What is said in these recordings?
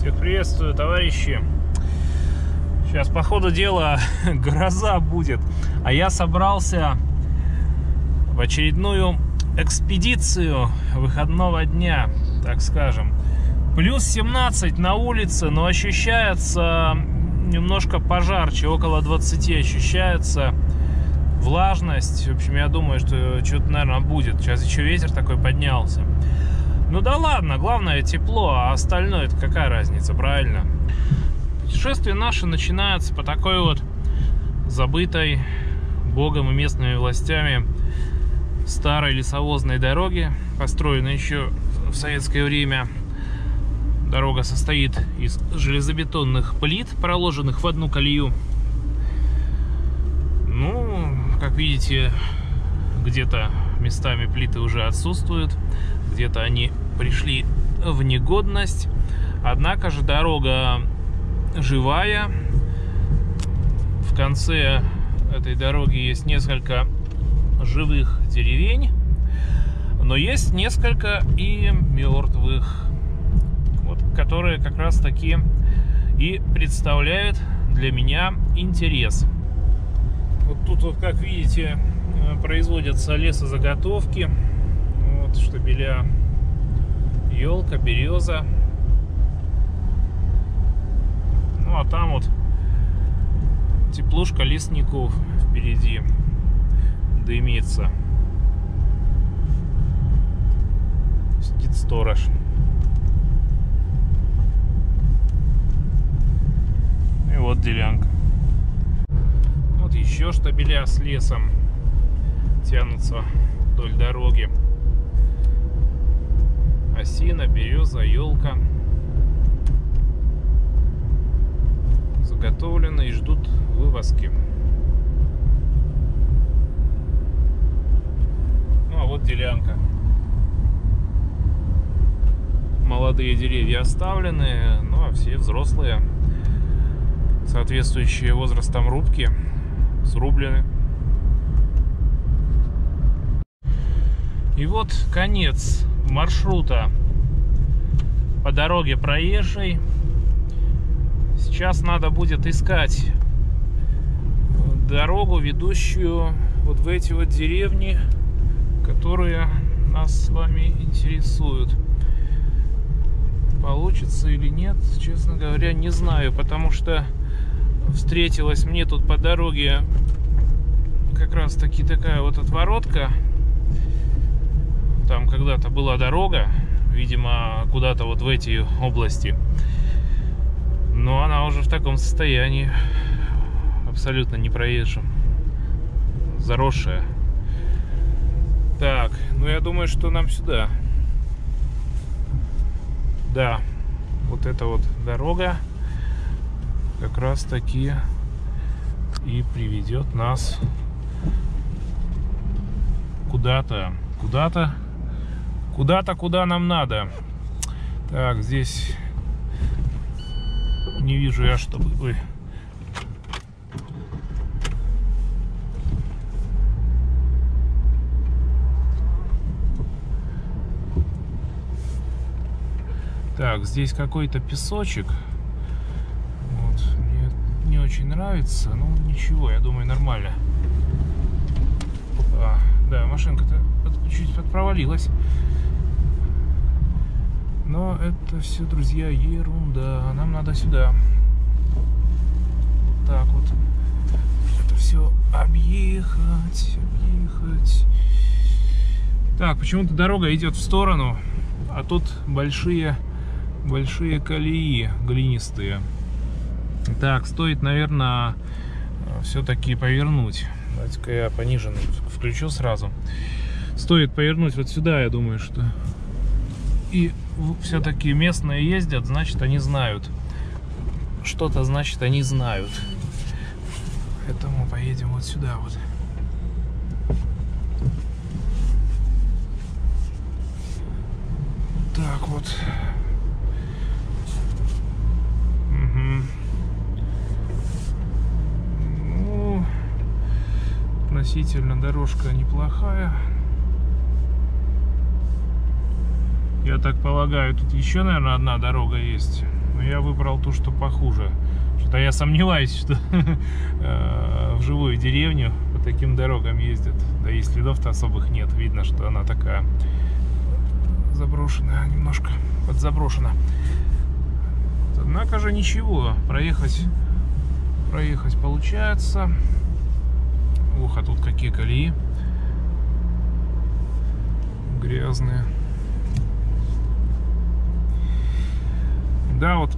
Всех приветствую, товарищи. Сейчас, по ходу дела, гроза будет. А я собрался в очередную экспедицию выходного дня, так скажем. Плюс 17 на улице, но ощущается немножко пожарче, около 20 ощущается. Влажность, в общем, я думаю, что что-то, наверное, будет. Сейчас еще ветер такой поднялся. Ну да ладно, главное тепло, а остальное это какая разница, правильно? Путешествие наше начинается по такой вот забытой Богом и местными властями старой лесовозной дороге, построенной еще в советское время. Дорога состоит из железобетонных плит, проложенных в одну колею. Ну, как видите, где-то местами плиты уже отсутствуют. Где-то они пришли в негодность. Однако же дорога живая. В конце этой дороги есть несколько живых деревень. Но есть несколько и мертвых. Вот, которые как раз таки и представляют для меня интерес. Вот тут, вот, как видите, производятся лесозаготовки. Штабеля, елка, береза. Ну а там вот теплушка лесников впереди дымится. Сидит сторож. И вот делянка. Вот еще штабеля с лесом тянутся вдоль дороги. Осина, береза, елка заготовлены и ждут вывозки. Ну а вот делянка. Молодые деревья оставлены, ну а все взрослые, соответствующие возрастам рубки, срублены. И вот конец маршрута по дороге проезжей. Сейчас надо будет искать дорогу, ведущую вот в эти вот деревни, которые нас с вами интересуют. Получится или нет, честно говоря, не знаю, потому что встретилась мне тут по дороге как раз таки такая вот отворотка. Там когда-то была дорога, видимо, куда-то вот в эти области. Но она уже в таком состоянии, абсолютно непроезжем, заросшая. Так, ну я думаю, что нам сюда. Да, вот эта вот дорога как раз таки и приведет нас куда-то, куда нам надо. Так, здесь не вижу я, чтобы... Ой. Так, здесь какой-то песочек. Вот. Мне не очень нравится. Ну, ничего, я думаю, нормально. А, да, машинка-то чуть подпровалилась. Но это все, друзья, ерунда. Нам надо сюда. Вот так вот. Это все объехать, объехать. Так, почему-то дорога идет в сторону, а тут большие колеи глинистые. Так, стоит, наверное, все-таки повернуть. Давайте-ка я пониженный включу сразу. Стоит повернуть вот сюда, я думаю, что... И все-таки местные ездят, значит, они знают. Что-то, значит, они знают. Поэтому поедем вот сюда вот. Так вот. Угу. Ну, относительно дорожка неплохая. Я так полагаю, тут еще, наверное, одна дорога есть в но я выбрал ту, что похуже. Что-то я сомневаюсь, что вживую деревню по таким дорогам ездят. Да и следов-то особых нет. Видно, что она такая заброшенная, немножко подзаброшена. Однако же ничего, проехать получается. Ох, а тут какие колеи грязные. Да, вот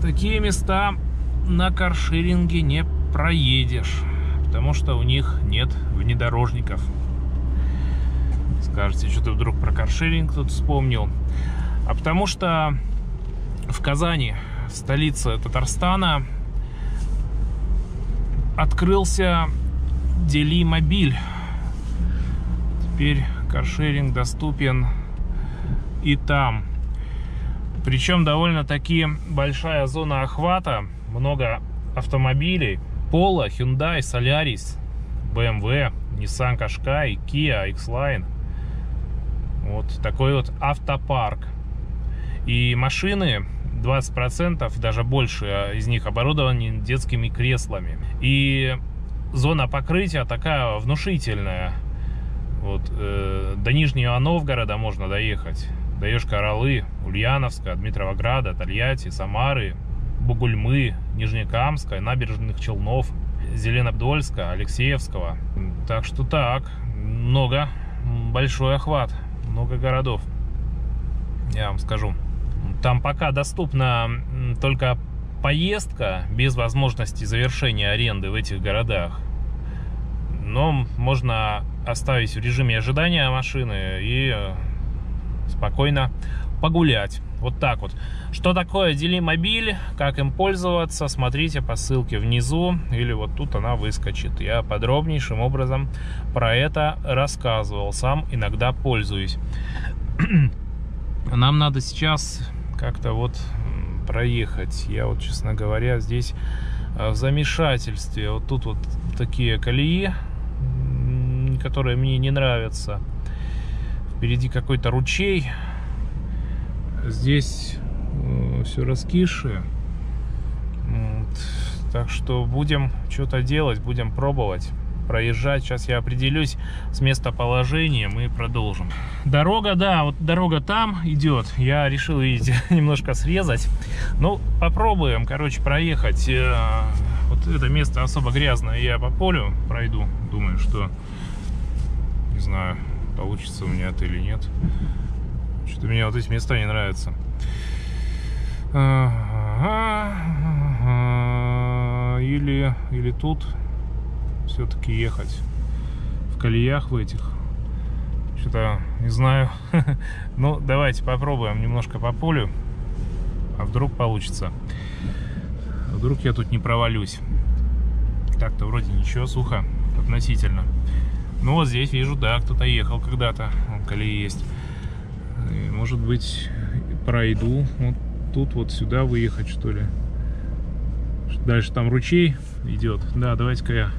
такие места на каршеринге не проедешь, потому что у них нет внедорожников. Скажете, что ты вдруг про каршеринг тут вспомнил? А потому что в Казани, в столице Татарстана, открылся Делимобиль. Теперь каршеринг доступен и там. Причем довольно-таки большая зона охвата, много автомобилей. Polo, Hyundai, Solaris, BMW, Nissan, Qashqai, Kia, X-Line. Вот такой вот автопарк. И машины, 20%, даже больше из них, оборудованы детскими креслами. И зона покрытия такая внушительная. Вот, до Нижнего Новгорода можно доехать. Даешь Кораллы, Ульяновска, Дмитровограда, Тольятти, Самары, Бугульмы, Нижнекамска, Набережных Челнов, Зеленодольска, Алексеевского. Так что так, много, большой охват, много городов. Я вам скажу, там пока доступна только поездка без возможности завершения аренды в этих городах. Но можно оставить в режиме ожидания машины и спокойно погулять. Вот так вот. Что такое Делимобиль, как им пользоваться, смотрите по ссылке внизу, или вот тут она выскочит. Я подробнейшим образом про это рассказывал, сам иногда пользуюсь. Нам надо сейчас как-то вот проехать. Я вот, честно говоря, здесь в замешательстве. Вот тут вот такие колеи, которые мне не нравятся. Впереди какой-то ручей. Здесь все раскисшее. Вот. Так что будем что-то делать, будем пробовать, проезжать. Сейчас я определюсь с местоположением и продолжим. Дорога, да, вот дорога там идет. Я решил, видите, немножко срезать. Ну, попробуем, короче, проехать. Вот это место особо грязное. Я по полю пройду. Думаю, что... Не знаю... Получится у меня это или нет. Что-то мне вот эти места не нравятся. Или тут все-таки ехать в колеях в этих. Что-то не знаю. Ну, давайте попробуем немножко по полю. А вдруг получится. Вдруг я тут не провалюсь. Так-то вроде ничего, сухо относительно. Ну вот здесь вижу, да, кто-то ехал когда-то, колеи есть. И, может быть, пройду вот тут вот сюда выехать, что ли. Дальше там ручей идет. Да, давайте-ка я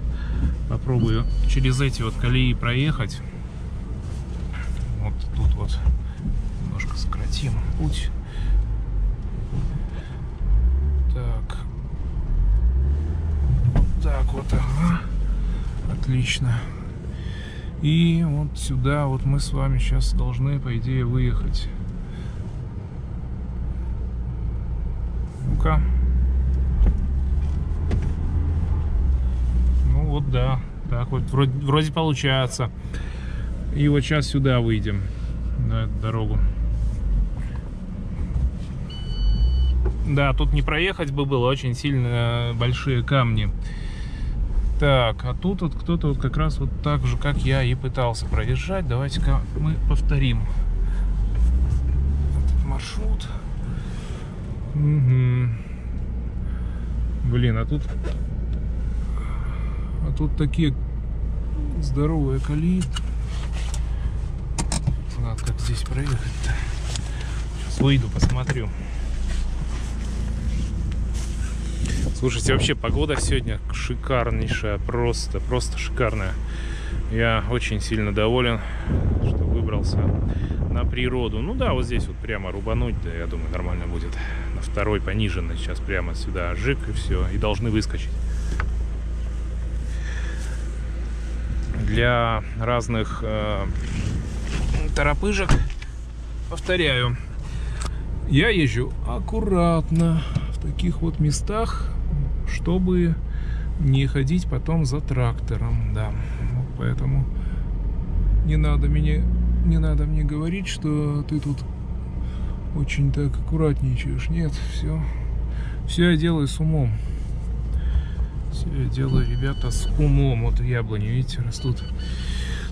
попробую через эти вот колеи проехать. Вот тут вот немножко сократим путь. Так. Вот так вот, ага. Отлично. И вот сюда вот мы с вами сейчас должны, по идее, выехать. Ну-ка. Ну вот, да. Так вот, вроде получается. И вот сейчас сюда выйдем, на эту дорогу. Да, тут не проехать бы было, очень сильно большие камни. Так, а тут вот кто-то вот как раз вот так же, как я, и пытался проезжать. Давайте-ка мы повторим этот маршрут. Угу. Блин, а тут такие здоровые колеи. Надо как здесь проехать-то. Сейчас выйду, посмотрю. Слушайте, вообще погода сегодня шикарнейшая, просто шикарная. Я очень сильно доволен, что выбрался на природу. Ну да, вот здесь вот прямо рубануть, да, я думаю, нормально будет. На второй пониженный сейчас прямо сюда жик, и все, и должны выскочить. Для разных торопыжек, повторяю, я езжу аккуратно в таких вот местах, чтобы не ходить потом за трактором, да. Вот поэтому не надо мне говорить, что ты тут очень так аккуратничаешь. Нет, все я делаю с умом. Все я делаю, ребята, с умом. Вот яблони, видите, растут.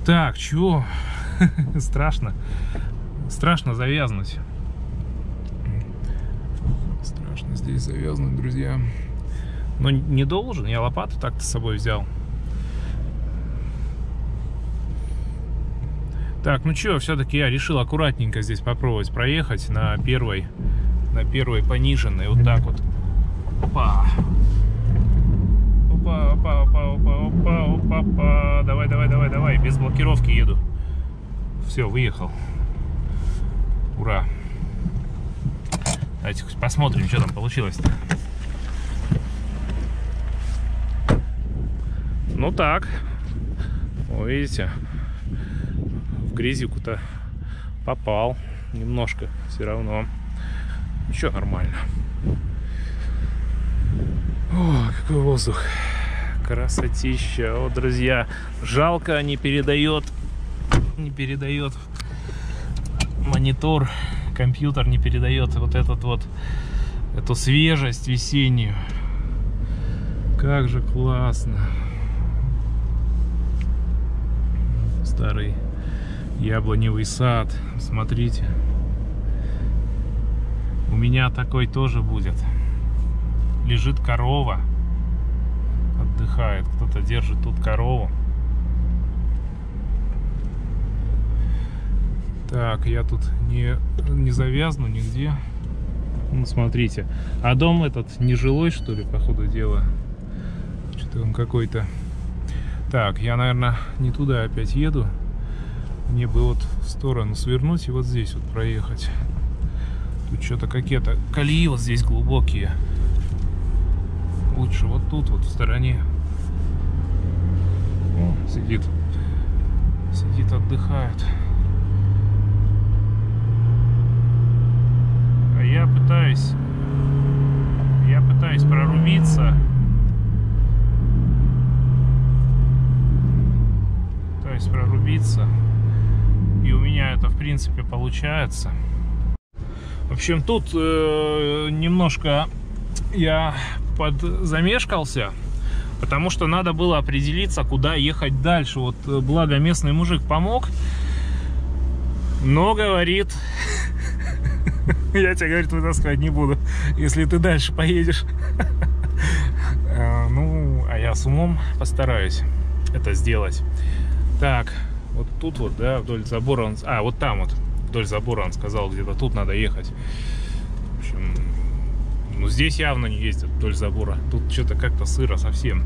Так, чего? Страшно. Страшно завязнуть. Страшно здесь завязнуть, друзья. Но не должен, я лопату так-то с собой взял. Так, ну что, все-таки я решил аккуратненько здесь попробовать проехать на первой пониженной. Вот так вот. Опа. Опа, опа, опа, опа, опа, опа, опа. Давай, давай, давай, давай. Без блокировки еду. Все, выехал. Ура. Давайте хоть посмотрим, что там получилось-то. Ну так, вы видите, в грязюку-то попал немножко, все равно. Еще нормально. О, какой воздух. Красотища. О, друзья, жалко, не передает монитор, компьютер не передает вот этот вот, эту свежесть весеннюю. Как же классно. Старый яблоневый сад, смотрите, у меня такой тоже будет. Лежит корова, отдыхает, кто-то держит тут корову. Так, я тут не завязну нигде. Ну, смотрите, а дом этот нежилой, что ли, по ходу дела, что-то он какой-то. Так, я, наверное, не туда опять еду. Мне бы вот в сторону свернуть и вот здесь вот проехать. Тут что-то какие-то колеи вот здесь глубокие. Лучше вот тут вот в стороне. О, сидит. Сидит, отдыхает. А я пытаюсь... прорубиться... прорубиться, и у меня это в принципе получается. В общем, тут немножко я замешкался, потому что надо было определиться, куда ехать дальше. Вот благо местный мужик помог, но говорит: я тебя, говорит, вытаскивать не буду, если ты дальше поедешь. Ну, а я с умом постараюсь это сделать. Так, вот тут вот, да, вдоль забора он... А, вот там вот, вдоль забора он сказал, где-то тут надо ехать. В общем, ну здесь явно не ездят вдоль забора. Тут что-то как-то сыро совсем.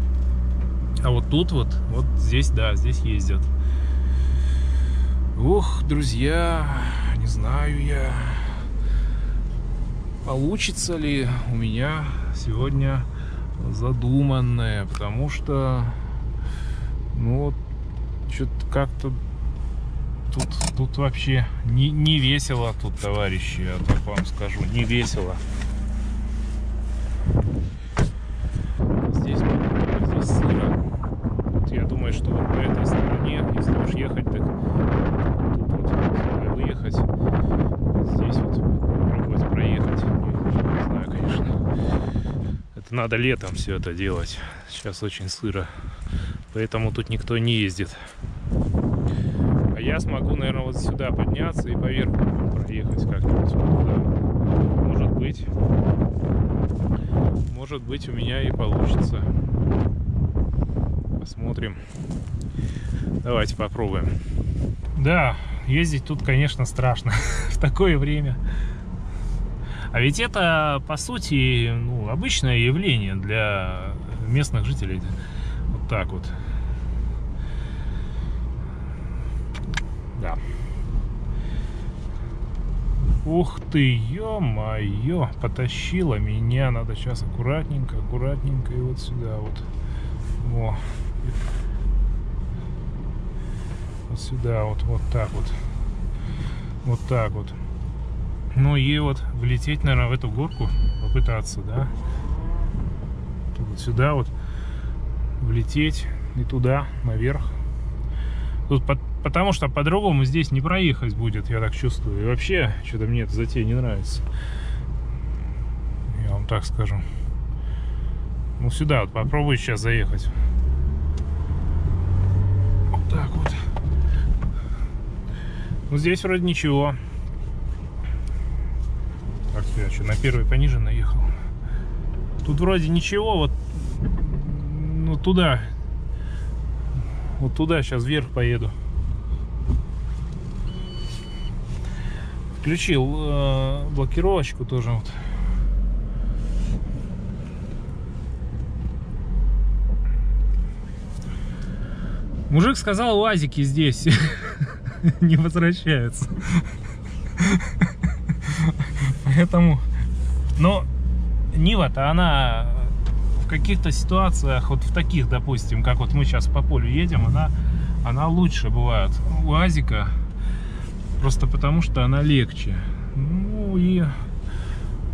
А вот тут вот, вот здесь, да, здесь ездят. Ох, друзья, не знаю я, получится ли у меня сегодня задуманное, потому что, ну вот, что-то как-то тут вообще не весело тут, товарищи, я так вам скажу, не весело. Здесь сыро. Вот я думаю, что вот по этой стороне, если уж ехать, так тут вот выехать. Здесь вот попробовать проехать. Не знаю, конечно. Это надо летом все это делать. Сейчас очень сыро. Поэтому тут никто не ездит. А я смогу, наверное, вот сюда подняться и поверх проехать как-нибудь. Да. Может быть, у меня и получится. Посмотрим. Давайте попробуем. Да, ездить тут, конечно, страшно в такое время. А ведь это, по сути, ну, обычное явление для местных жителей. Вот так вот. Да. Ух ты, ё-моё, потащила меня. Надо сейчас аккуратненько, аккуратненько и вот сюда вот. Во. Вот сюда вот, вот так вот. Вот так вот. Ну и вот влететь, наверное, в эту горку, попытаться, да. Вот сюда вот влететь и туда, наверх. Тут потому что по-другому здесь не проехать будет, я так чувствую. И вообще, что-то мне эта затея не нравится. Я вам так скажу. Ну, сюда вот попробую сейчас заехать. Вот так вот. Ну, здесь вроде ничего. Так, я что, на первый пониже наехал? Тут вроде ничего, вот ну, туда. Вот туда сейчас вверх поеду. Включил блокировочку тоже вот. Мужик сказал, УАЗики здесь не возвращаются. Поэтому, но Нива-то она в каких-то ситуациях, вот в таких, допустим, как вот мы сейчас по полю едем, она лучше бывает УАЗика. Просто потому, что она легче. Ну и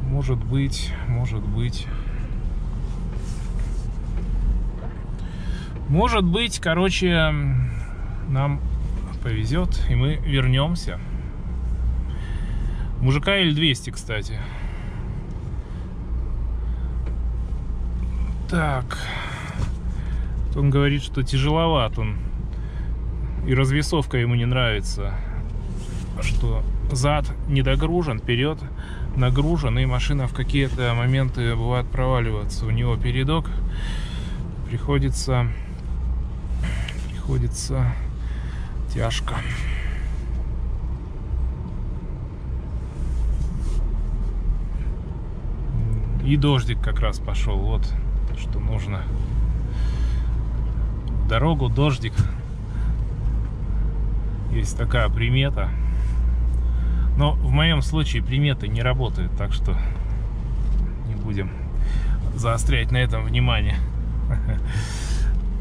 может быть, короче, нам повезет, и мы вернемся. Мужика L200, кстати. Так. Он говорит, что тяжеловат он. И развесовка ему не нравится. Что зад не догружен, вперед нагружен, и машина в какие-то моменты бывает проваливаться. У него передок, приходится тяжко. И дождик как раз пошел, вот что нужно. В дорогу дождик, есть такая примета. Но в моем случае приметы не работают, так что не будем заострять на этом внимание.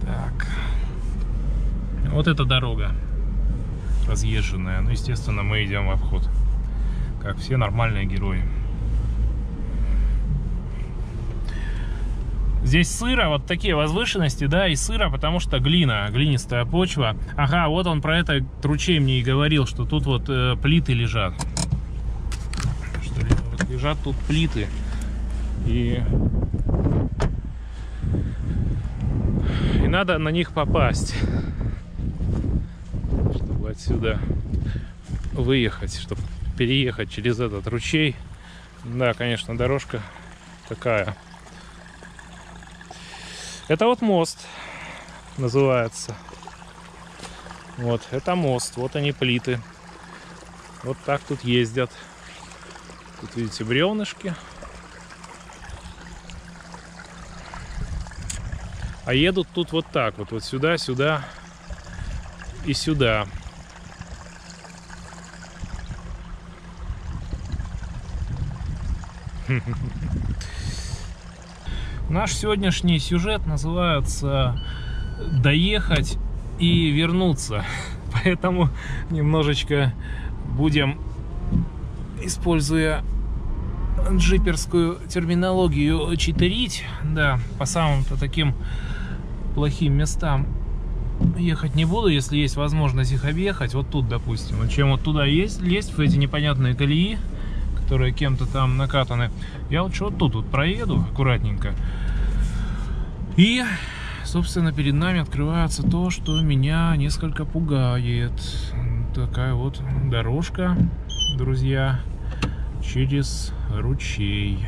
Так. Вот эта дорога разъезженная. Ну, естественно, мы идем в обход, как все нормальные герои. Здесь сыро, вот такие возвышенности, да, и сыро, потому что глина, глинистая почва. Ага, вот он про это ручей мне и говорил, что тут вот плиты лежат. Что ли, вот лежат тут плиты. И надо на них попасть, чтобы отсюда выехать, чтобы переехать через этот ручей. Да, конечно, дорожка такая. Это вот мост называется. Вот, это мост. Вот они, плиты. Вот так тут ездят. Тут, видите, бревнышки. А едут тут вот так. Вот, вот сюда, сюда и сюда. Наш сегодняшний сюжет называется «Доехать и вернуться». Поэтому немножечко будем, используя джиперскую терминологию, читерить. Да, по самым-то таким плохим местам ехать не буду, если есть возможность их объехать. Вот тут, допустим. Чем вот туда лезть в эти непонятные колеи, которые кем-то там накатаны. Я лучше вот тут вот проеду аккуратненько. И, собственно, перед нами открывается то, что меня несколько пугает. Такая вот дорожка, друзья, через ручей.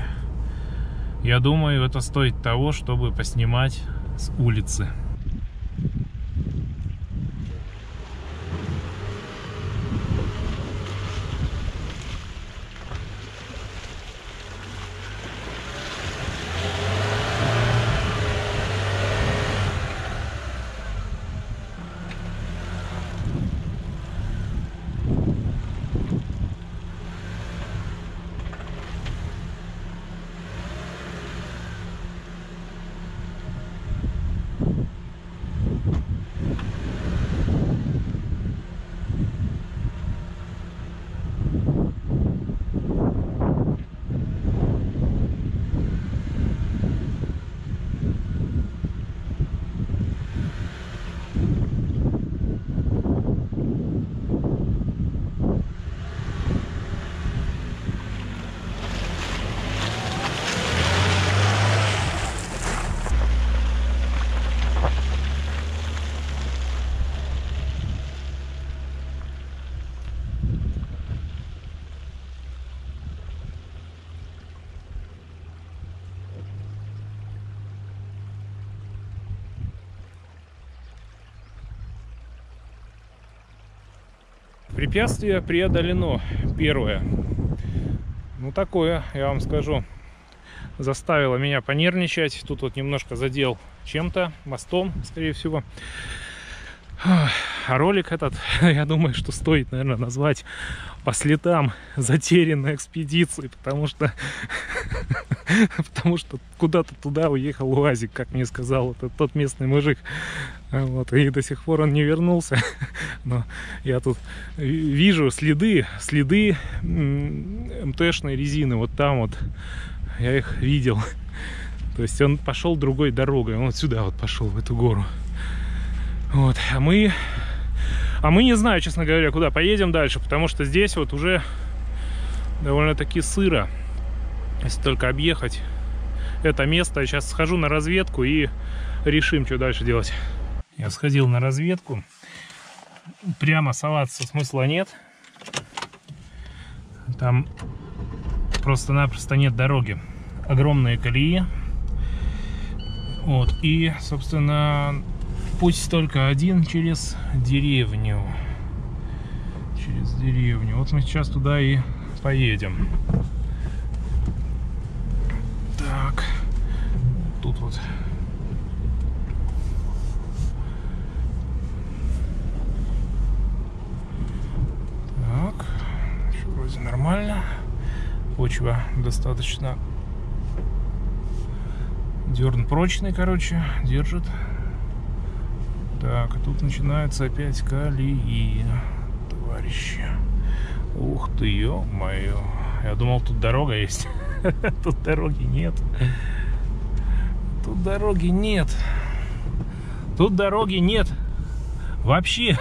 Я думаю, это стоит того, чтобы поснимать с улицы. Препятствие преодолено. Первое. Ну, такое, я вам скажу, заставило меня понервничать. Тут вот немножко задел чем-то, мостом, скорее всего. А ролик этот, я думаю, что стоит, наверное, назвать «По следам затерянной экспедиции», потому что куда-то туда уехал УАЗик, как мне сказал тот местный мужик. Вот, и до сих пор он не вернулся. Но я тут вижу следы МТшной резины. Вот там вот я их видел. То есть он пошел другой дорогой. Он сюда вот пошел, в эту гору. Вот, а мы не знаю, честно говоря, куда поедем дальше, потому что здесь вот уже довольно-таки сыро, если только объехать это место. Я сейчас схожу на разведку и решим, что дальше делать. Я сходил на разведку, прямо соваться смысла нет, там просто-напросто нет дороги, огромные колеи, вот, и, собственно, путь только один через деревню. Вот мы сейчас туда и поедем. Так. Тут вот. Так. Вроде нормально. Почва достаточно. Дерн прочный, короче. Держит. Так, а тут начинаются опять колеи, товарищи. Ух ты, ё-моё. Я думал, тут дорога есть. Тут дороги нет. Вообще.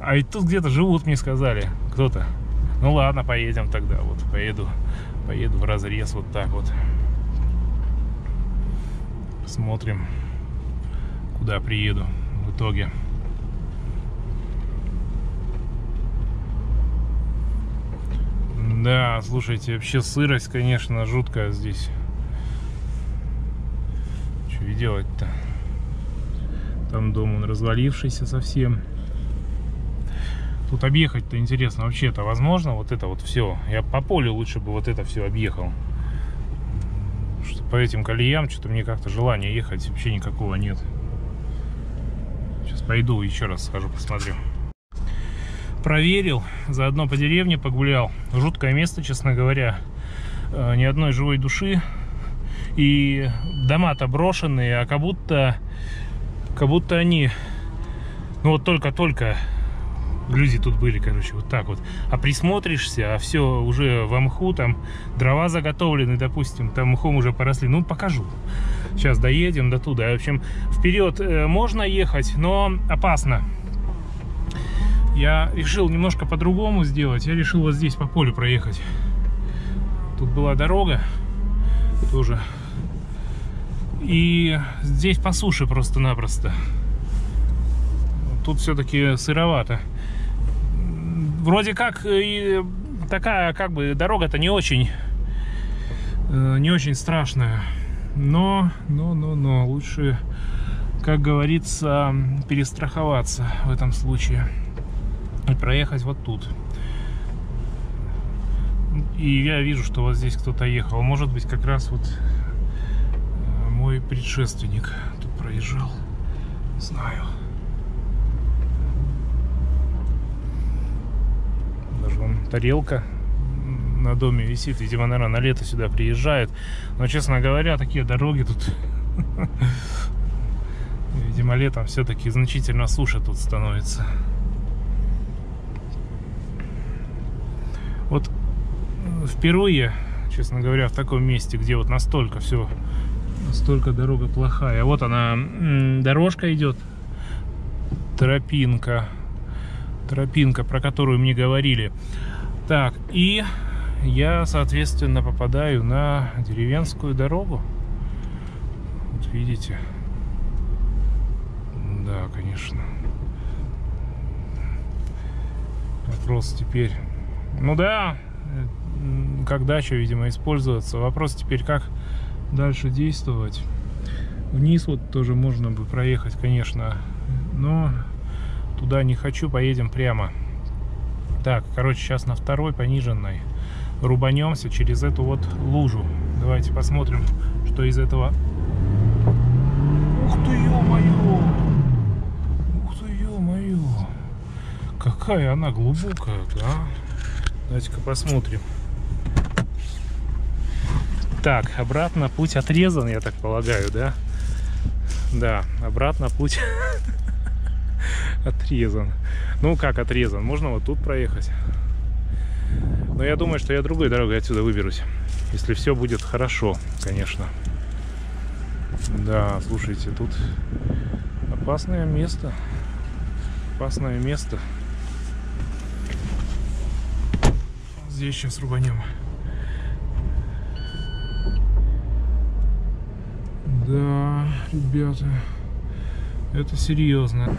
А ведь тут где-то живут, мне сказали. Кто-то. Ну ладно, поедем тогда. Вот, поеду в разрез вот так вот. Посмотрим. Куда приеду в итоге. Да, слушайте, вообще сырость, конечно, жуткая здесь. Что и делать-то? Там дом, он развалившийся совсем. Тут объехать-то интересно, вообще-то возможно вот это вот все. Я по полю лучше бы вот это все объехал. Что по этим колеям что-то мне как-то желания ехать вообще никакого нет. Сейчас пойду еще раз схожу, посмотрю. Проверил, заодно по деревне погулял. Жуткое место, честно говоря. Ни одной живой души. И дома-то брошенные, а как будто они... Ну вот только-только люди тут были, короче, вот так вот. А присмотришься, а все уже во мху, там дрова заготовлены, допустим, там мхом уже поросли. Ну, покажу. Сейчас доедем до туда. В общем, вперед можно ехать, но опасно. Я решил немножко по-другому сделать. Я решил вот здесь по полю проехать. Тут была дорога тоже. И здесь по суше просто-напросто. Тут все-таки сыровато. Вроде как и такая, как бы, дорога-то не очень страшная. Но лучше, как говорится, перестраховаться в этом случае и проехать вот тут. И я вижу, что вот здесь кто-то ехал. Может быть, как раз вот мой предшественник тут проезжал. Не знаю. Даже вон тарелка на доме висит, видимо, наверное, на лето сюда приезжает. Но, честно говоря, такие дороги тут, видимо, летом все-таки значительно суше тут становится. Вот впервые, честно говоря, в таком месте, где вот настолько все, настолько дорога плохая. Вот она, дорожка идет, тропинка, про которую мне говорили. Так, и я, соответственно, попадаю на деревенскую дорогу. Вот видите? Да, конечно. Вопрос теперь... Ну да, как дача, видимо, использоваться. Вопрос теперь, как дальше действовать. Вниз вот тоже можно бы проехать, конечно. Но туда не хочу, поедем прямо. Так, короче, сейчас на второй пониженной рубанемся через эту вот лужу. Давайте посмотрим, что из этого... Ух ты, ё-моё! Ух ты, ё-моё! Какая она глубокая, да? Давайте-ка посмотрим. Так, обратно путь отрезан, я так полагаю, да? Да, обратно путь отрезан. Ну, как отрезан? Можно вот тут проехать. Но я думаю, что я другой дорогой отсюда выберусь. Если все будет хорошо, конечно. Да, слушайте, тут опасное место. Опасное место. Здесь сейчас рубанем. Да, ребята, это серьезно.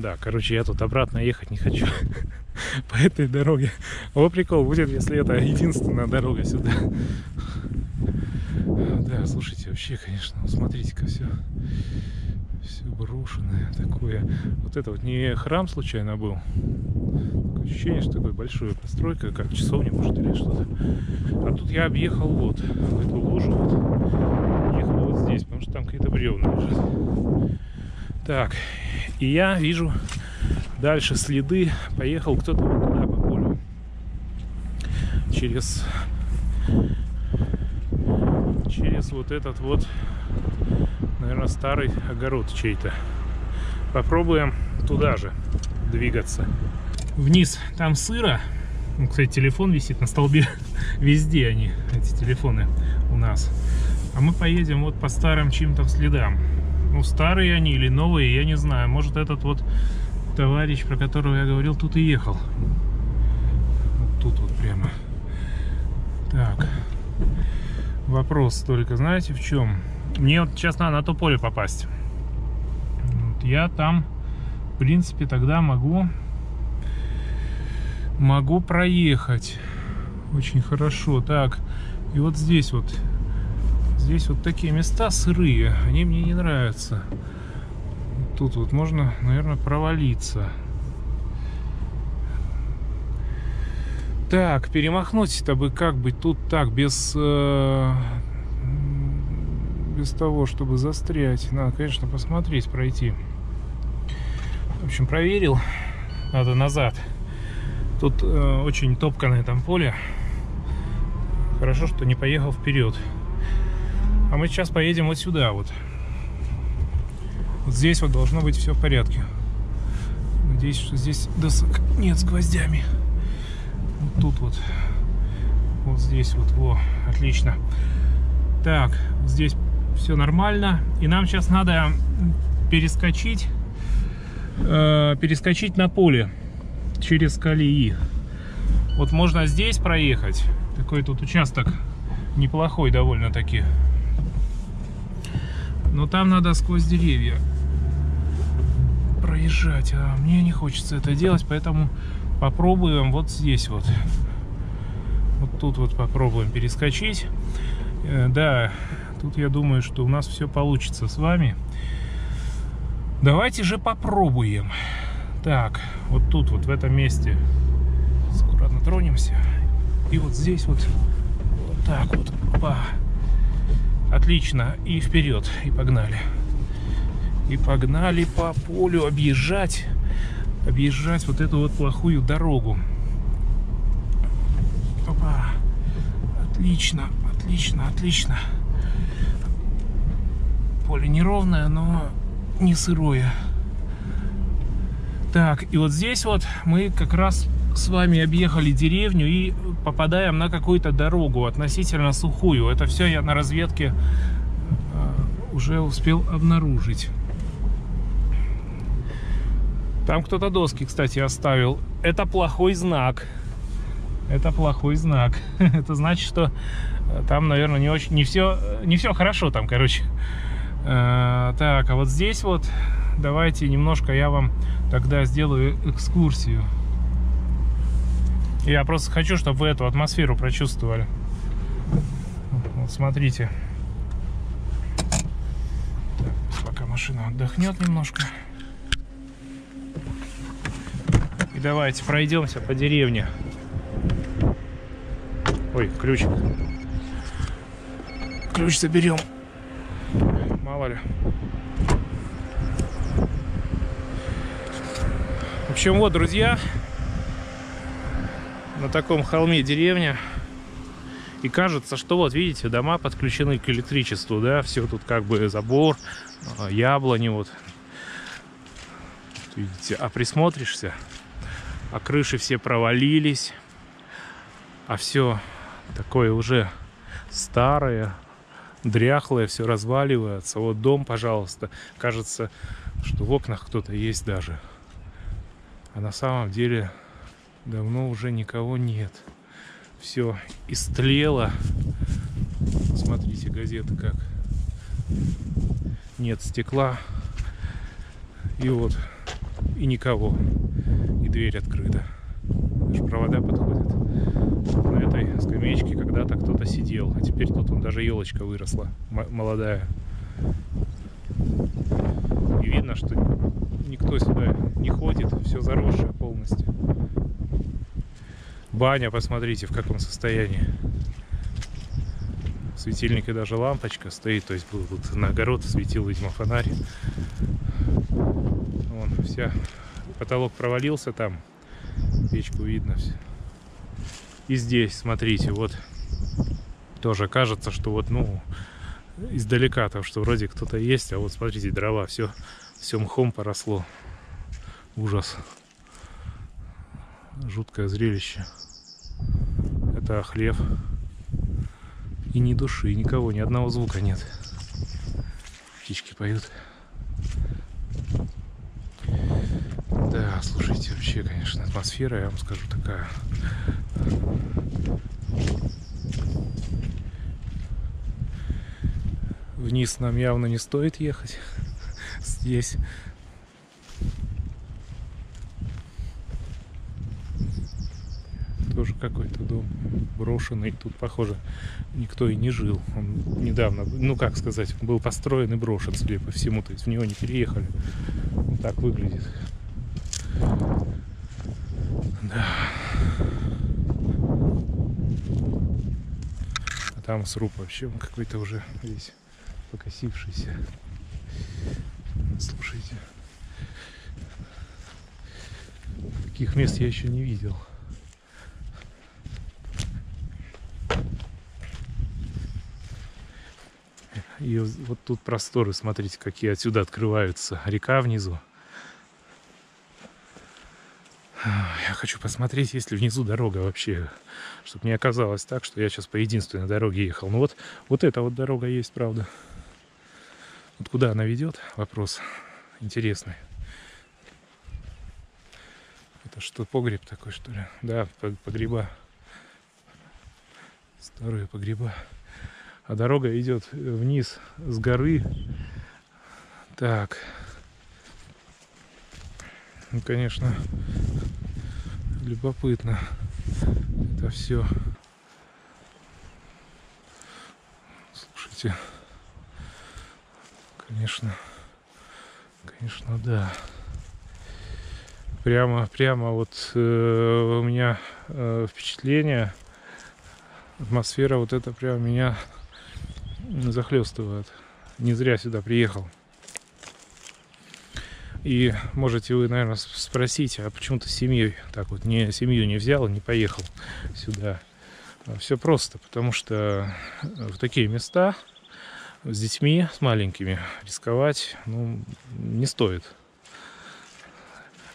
Да, короче, я тут обратно ехать не хочу по этой дороге. О, прикол будет, если это единственная дорога сюда. Да, слушайте, вообще, конечно, смотрите-ка, все брошенное такое. Вот это вот не храм случайно был? Такое ощущение, что такая большая постройка, как часовня, может, или что-то. А тут я объехал вот эту лужу, вот, ехал вот здесь, потому что там какие-то бревна лежат. Так, и я вижу дальше следы. Поехал кто-то вот туда по полю. Через вот этот вот, наверное, старый огород чей-то. Попробуем туда же двигаться. Вниз, там сыро. Ну, кстати, телефон висит на столбе. Везде они, эти телефоны у нас. А мы поедем вот по старым чьим-то следам. Ну, старые они или новые, я не знаю. Может, этот вот товарищ, про которого я говорил, тут и ехал. Вот тут вот прямо. Так. Вопрос только, знаете, в чем? Мне вот сейчас надо на то поле попасть. Вот я там, в принципе, тогда могу проехать. Очень хорошо. Так. И вот здесь вот. Здесь вот такие места сырые, они мне не нравятся. Тут вот можно, наверное, провалиться. Так, перемахнуть-то бы как бы тут так, без того, чтобы застрять. Надо, конечно, посмотреть, пройти. В общем, проверил. Надо назад. Тут очень топканное там поле. Хорошо, что не поехал вперед. А мы сейчас поедем вот сюда вот. Вот здесь вот должно быть все в порядке. Надеюсь, что здесь досок нет с гвоздями. Вот тут вот. Вот здесь вот. Во, отлично. Так, здесь все нормально. И нам сейчас надо перескочить на поле через колеи. Вот можно здесь проехать. Такой тут участок неплохой довольно-таки. Но там надо сквозь деревья проезжать. А мне не хочется это делать, поэтому попробуем вот здесь вот. Вот тут вот попробуем перескочить. Да, тут я думаю, что у нас все получится с вами. Давайте же попробуем. Так, вот тут вот в этом месте аккуратно тронемся. И вот здесь вот, вот так вот. Опа. Отлично, и вперед, и погнали. И погнали по полю объезжать вот эту вот плохую дорогу. Опа. Отлично, отлично, отлично. Поле неровное, но не сырое. Так, и вот здесь вот мы как раз с вами объехали деревню и попадаем на какую-то дорогу относительно сухую. Это все я на разведке уже успел обнаружить. Там кто-то доски, кстати, оставил. Это плохой знак. Это плохой знак. Это значит, что там, наверное, не все хорошо там, короче. Так, а вот здесь вот давайте немножко я вам тогда сделаю экскурсию. Я просто хочу, чтобы вы эту атмосферу прочувствовали. Вот смотрите. Так, пока машина отдохнет немножко. И давайте пройдемся по деревне. Ой, ключ. Ключ заберем. Мало ли. В общем, вот, друзья, на таком холме деревня. И кажется, что вот, видите, дома подключены к электричеству, да, все тут как бы забор, яблони вот. Видите, а присмотришься, а крыши все провалились, а все такое уже старое, дряхлое, все разваливается. Вот дом, пожалуйста, кажется, что в окнах кто-то есть даже. А на самом деле давно уже никого нет. Все истлело. Смотрите, газеты как. Нет стекла. И вот. И никого. И дверь открыта. Даже провода подходят. На этой скамеечке когда-то кто-то сидел. А теперь тут он, даже елочка выросла. Молодая. И видно, что никто сюда не ходит. Все заросшее полностью. Баня, посмотрите, в каком состоянии. Светильник и даже лампочка стоит. То есть был вот на огород, светил, видимо, фонарь. Вон, вся. Потолок провалился там. Печку видно все. И здесь, смотрите, вот. Тоже кажется, что вот, ну, издалека там, что вроде кто-то есть. А вот, смотрите, дрова, все мхом поросло. Ужас. Жуткое зрелище. Это хлев. И ни души, никого, ни одного звука нет. Птички поют. Да, слушайте, вообще, конечно, атмосфера, я вам скажу, такая. Вниз нам явно не стоит ехать. Здесь... тоже какой-то дом брошенный. Тут, похоже, никто и не жил. Он недавно, ну как сказать, был построен и брошен, судя по всему. То есть в него не переехали. Вот так выглядит. Да. А там сруб вообще какой-то уже весь покосившийся. Слушайте. Таких мест я еще не видел. И вот тут просторы, смотрите, какие отсюда открываются. Река внизу. Я хочу посмотреть, есть ли внизу дорога вообще. Чтобы не оказалось так, что я сейчас по единственной дороге ехал. Ну вот, вот эта вот дорога есть, правда. Вот куда она ведет? Вопрос интересный. Это что, погреб такой, что ли? Да, погреба. Старые погреба. А дорога идет вниз с горы. Так. Ну, конечно, любопытно это все. Слушайте. Конечно. Конечно, да. Прямо вот у меня впечатление. Атмосфера вот эта прям меня... захлестывает. Не зря сюда приехал. И можете вы, наверное, спросить, а почему ты с семьей так вот не семью не взял, не поехал сюда? Все просто, потому что в такие места с детьми, с маленькими рисковать, ну, не стоит.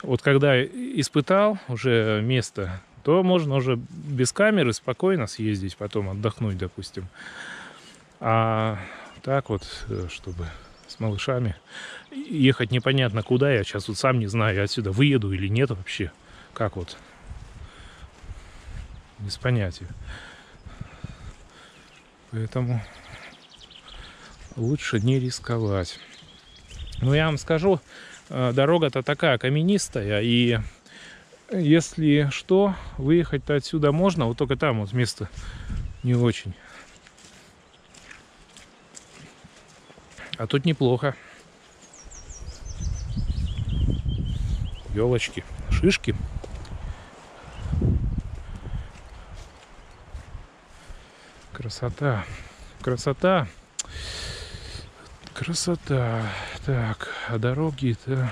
Вот когда испытал уже место, то можно уже без камеры спокойно съездить, потом отдохнуть, допустим. А так вот, чтобы с малышами. Ехать непонятно куда. Я сейчас вот сам не знаю, я отсюда выеду или нет вообще. Как вот? Без понятия. Поэтому лучше не рисковать. Но я вам скажу, дорога-то такая каменистая. И если что, выехать-то отсюда можно. Вот только там вот место не очень. А тут неплохо. Елочки, шишки. Красота. Красота. Красота. Так, а дороги-то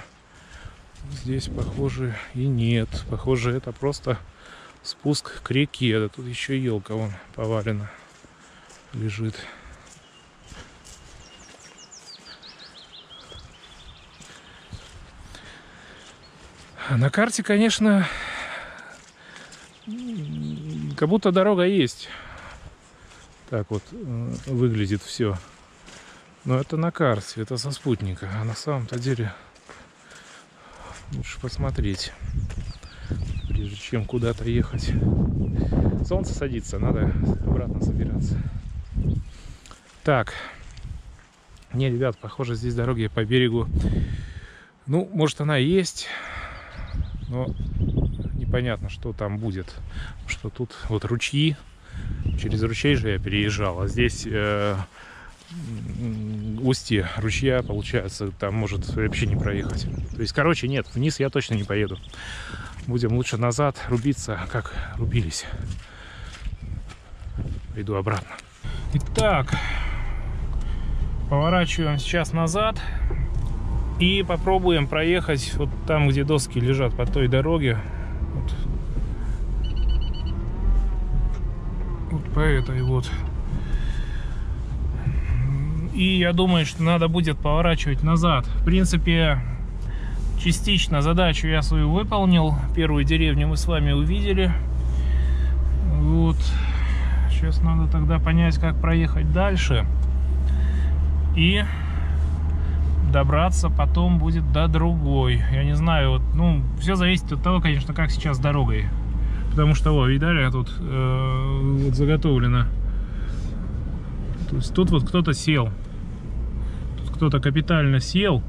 здесь, похоже, и нет. Похоже, это просто спуск к реке. Да тут еще елка вон повалена лежит. На карте, конечно, как будто дорога есть. Так вот выглядит все. Но это на карте, это со спутника. А на самом-то деле лучше посмотреть, прежде чем куда-то ехать. Солнце садится, надо обратно собираться. Так. Не, ребят, похоже, здесь дороги по берегу. Ну, может, она и есть. Но непонятно, что там будет. Что тут вот ручьи. Через ручей же я переезжал. А здесь устье ручья, получается. Там может вообще не проехать. То есть, короче, нет, вниз я точно не поеду. Будем лучше назад рубиться, как рубились. Иду обратно. Итак, поворачиваем сейчас назад. И попробуем проехать вот там, где доски лежат, по той дороге. Вот по этой вот. И я думаю, что надо будет поворачивать назад. В принципе, частично задачу я свою выполнил. Первую деревню мы с вами увидели. Вот. Сейчас надо тогда понять, как проехать дальше. И добраться потом будет до другой. Я не знаю, вот, ну, все зависит от того, конечно, как сейчас с дорогой. Потому что, о, видали, тут вот заготовлено. То есть тут вот кто-то сел. Тут кто-то капитально сел.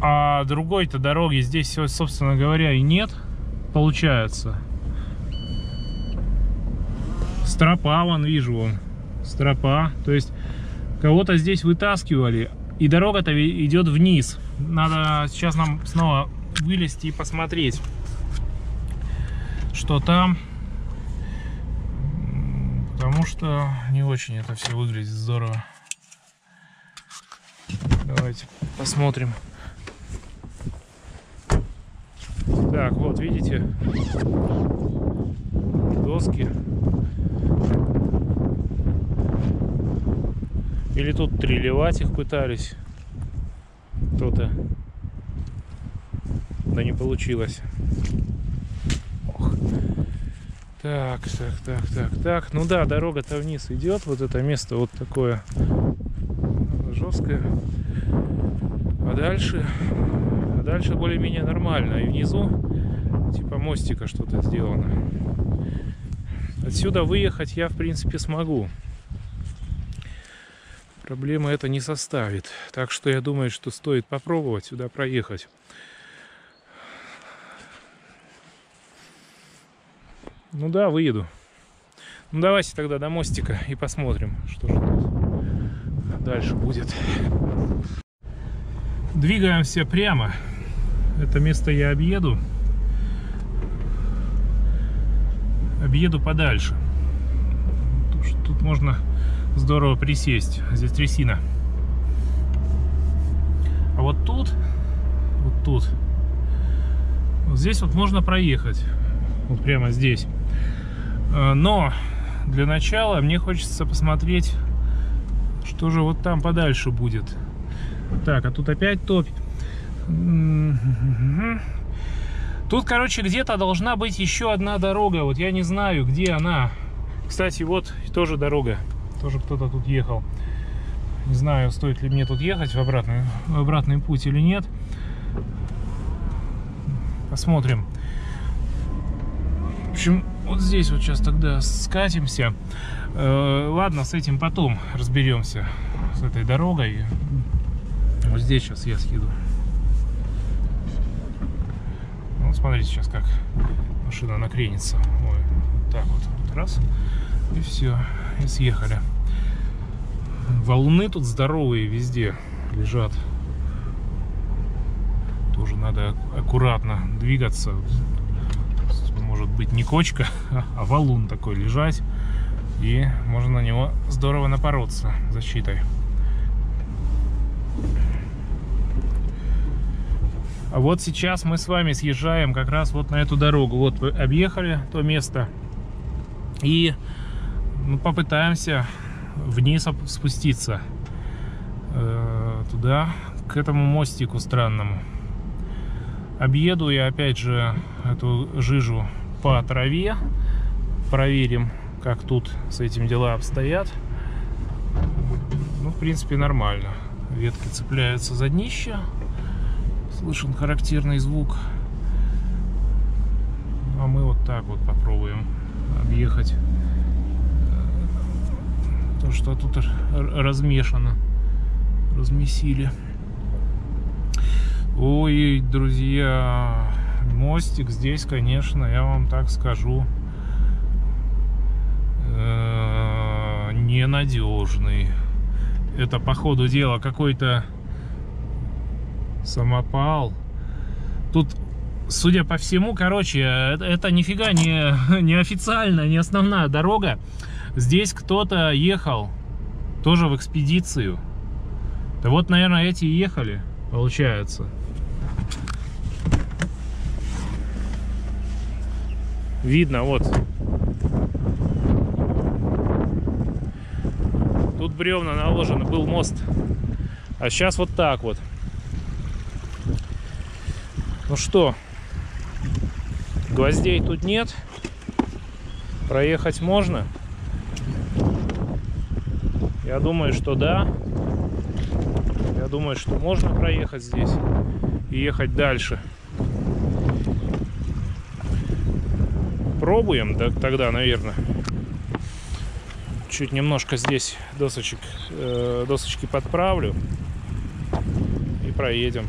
А другой-то дороги здесь, собственно говоря, и нет. Получается. Стропа, вон, вижу, вон. Стропа. То есть кого-то здесь вытаскивали. И дорога-то идет вниз. Надо сейчас нам снова вылезти и посмотреть, что там. Потому что не очень это все выглядит здорово. Давайте посмотрим. Так, вот видите, доски. Или тут трелевать их пытались кто-то. Да не получилось. Ох. Так. Ну да, дорога-то вниз идет. Вот это место вот такое жесткое. А дальше более-менее нормально. И внизу типа мостика что-то сделано. Отсюда выехать я, в принципе, смогу. Проблемы это не составит. Так что я думаю, что стоит попробовать сюда проехать. Ну да, выеду. Ну давайте тогда до мостика и посмотрим, что же тут дальше будет. Двигаемся прямо. Это место я объеду. Объеду подальше. Тут можно здорово присесть. Здесь трясина. А вот тут. Вот здесь вот можно проехать. Вот прямо здесь. Но для начала мне хочется посмотреть, что же вот там подальше будет. Так, а тут опять топь. Тут, короче, где-то должна быть еще одна дорога. Вот я не знаю, где она. Кстати, вот тоже дорога. Тоже кто-то тут ехал. Не знаю, стоит ли мне тут ехать в обратный путь или нет. Посмотрим. В общем, вот здесь вот сейчас тогда скатимся. Ладно, с этим потом разберемся, с этой дорогой. Вот здесь сейчас я съеду. Вот смотрите сейчас, как машина накренится. Ой, вот так вот, вот раз, и все, и съехали. Валуны тут здоровые везде лежат. Тоже надо аккуратно двигаться. Может быть, не кочка, а валун такой лежать. И можно на него здорово напороться защитой. А вот сейчас мы с вами съезжаем как раз вот на эту дорогу. Вот объехали то место. И попытаемся вниз спуститься. Туда, к этому мостику странному. Объеду я опять же эту жижу по траве. Проверим, как тут с этим дела обстоят. Ну, в принципе, нормально. Ветки цепляются за днище. Слышен характерный звук. А мы вот так вот попробуем объехать то, что тут размешано. Размесили. Ой, друзья, мостик здесь, конечно, я вам так скажу, ненадежный. Это, по ходу дела, какой-то самопал. Тут, судя по всему, короче, это нифига не официальная, не основная дорога. Здесь кто-то ехал тоже в экспедицию. Да вот, наверное, эти и ехали, получается. Видно, вот. Тут бревна наложены, был мост. А сейчас вот так вот. Ну что, гвоздей тут нет. Проехать можно? Я думаю, что да. Я думаю, что можно проехать здесь и ехать дальше. Пробуем, да, тогда, наверное. Чуть немножко здесь досочки подправлю и проедем.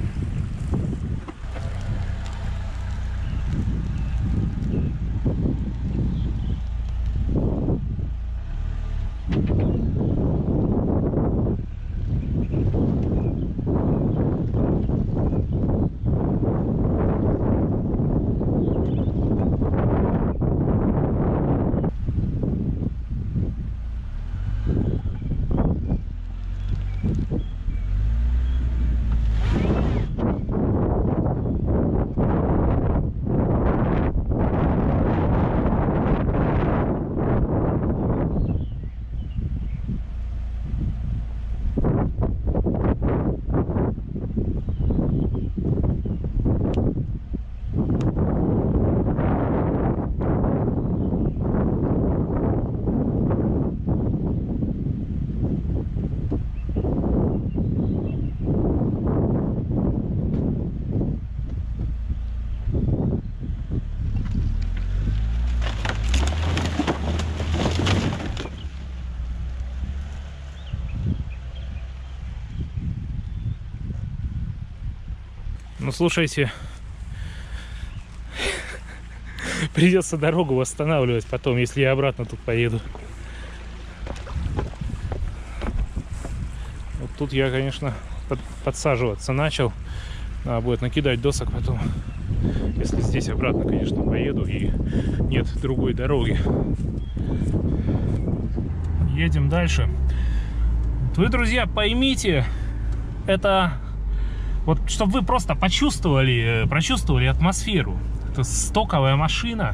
Ну, слушайте, придется дорогу восстанавливать потом, если я обратно тут поеду. Вот тут я, конечно, подсаживаться начал. Надо будет накидать досок потом, если здесь обратно, конечно, поеду и нет другой дороги. Едем дальше. Вы, друзья, поймите, это... Вот, чтобы вы просто почувствовали, прочувствовали атмосферу. Это стоковая машина.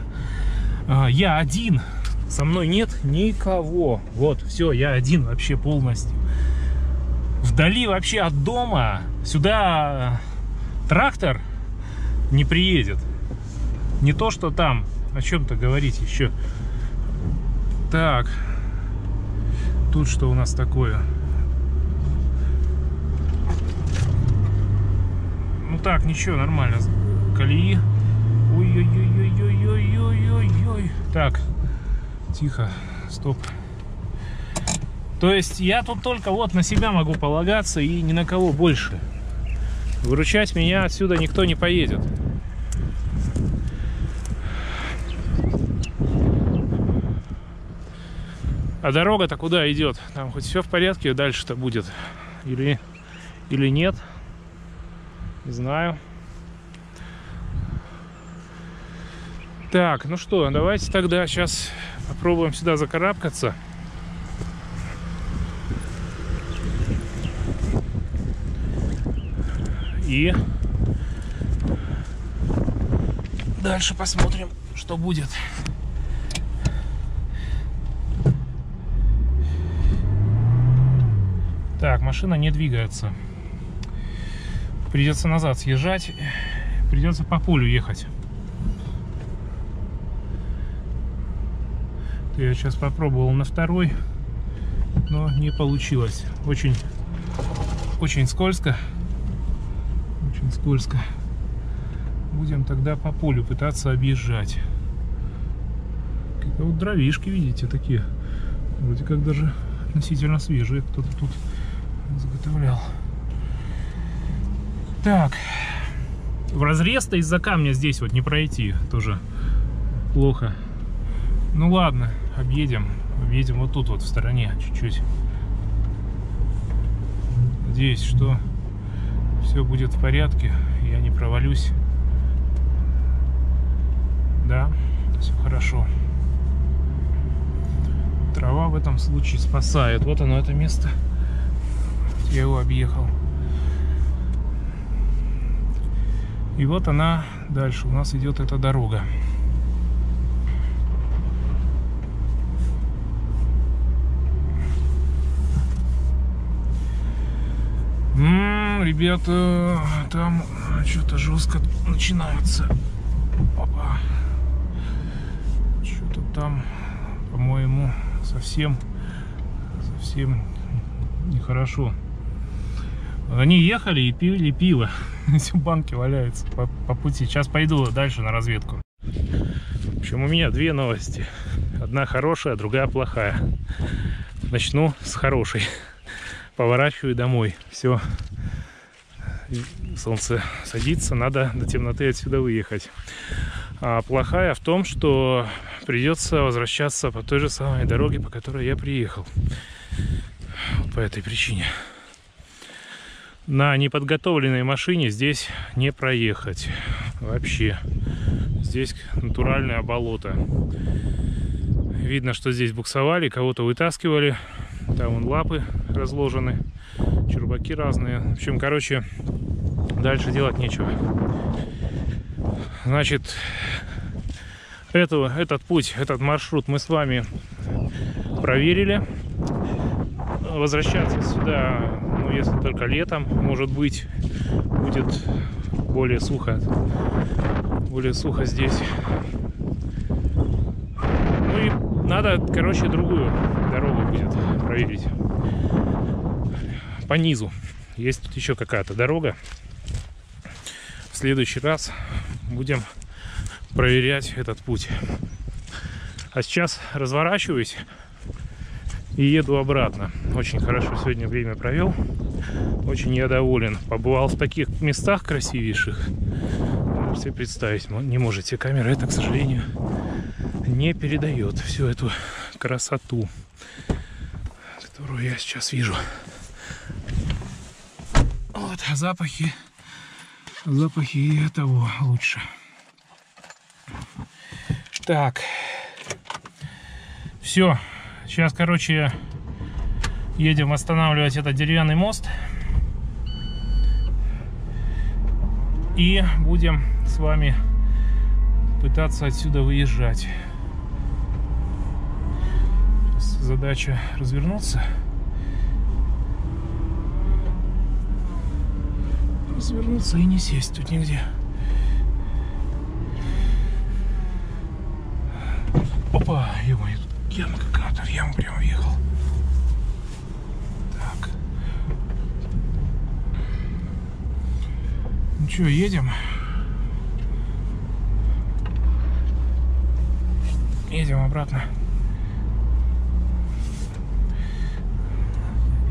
Я один. Со мной нет никого. Вот, все, я один вообще полностью. Вдали вообще от дома. Сюда трактор не приедет. Не то, что там. О чем-то говорить еще. Так. Тут что у нас такое? Ну так, ничего, нормально. Колеи. Ой-ой-ой-ой-ой-ой-ой-ой. Так, тихо, стоп. То есть я тут только вот на себя могу полагаться и ни на кого больше. Выручать меня отсюда никто не поедет. А дорога-то куда идет? Там хоть все в порядке дальше-то будет? Или нет? Не знаю. Так, ну что, давайте тогда сейчас попробуем сюда закарабкаться. И дальше посмотрим, что будет. Так, машина не двигается. Придется назад съезжать. Придется по полю ехать. Я сейчас попробовал на второй, но не получилось. Очень скользко. Очень скользко. Будем тогда по полю пытаться объезжать. Какие-то вот дровишки, видите, такие. Вроде как даже относительно свежие. Кто-то тут заготовлял. Так. В разрез-то из-за камня здесь вот не пройти. Тоже плохо. Ну ладно, объедем. Объедем вот тут вот в стороне чуть-чуть. Надеюсь, что все будет в порядке. Я не провалюсь. Да, все хорошо. Трава в этом случае спасает. Вот оно, это место. Я его объехал. И вот она дальше. У нас идет эта дорога. Ребята, там что-то жестко начинается. Опа. Что-то там, по-моему, совсем нехорошо. Они ехали и пили пиво. Все банки валяются по пути. Сейчас пойду дальше на разведку. В общем, у меня две новости. Одна хорошая, другая плохая. Начну с хорошей. Поворачиваю домой. Все. Солнце садится, надо до темноты отсюда выехать. А плохая в том, что придется возвращаться по той же самой дороге, по которой я приехал. Вот по этой причине. На неподготовленной машине здесь не проехать вообще. Здесь натуральное болото. Видно, что здесь буксовали, кого-то вытаскивали. Там вон лапы разложены, чурбаки разные. В общем, короче, дальше делать нечего. Значит, этот путь, этот маршрут мы с вами проверили. Возвращаться сюда, ну, если только летом, может быть, будет более сухо здесь. Ну и надо, короче, другую дорогу будет проверить. По низу. Есть тут еще какая-то дорога. В следующий раз будем проверять этот путь. А сейчас разворачиваюсь и еду обратно. Очень хорошо сегодня время провел. Очень я доволен. Побывал в таких местах красивейших. Можете представить, не можете. Камера это, к сожалению, не передает всю эту красоту, которую я сейчас вижу. Вот, а запахи этого лучше. Так, все, сейчас, короче, едем восстанавливать этот деревянный мост и будем с вами пытаться отсюда выезжать. Задача развернуться. Развернуться и не сесть тут нигде. Опа, ё-моё, тут яма какая-то, в яму прям въехал. Так. Ну Че, едем? Едем обратно.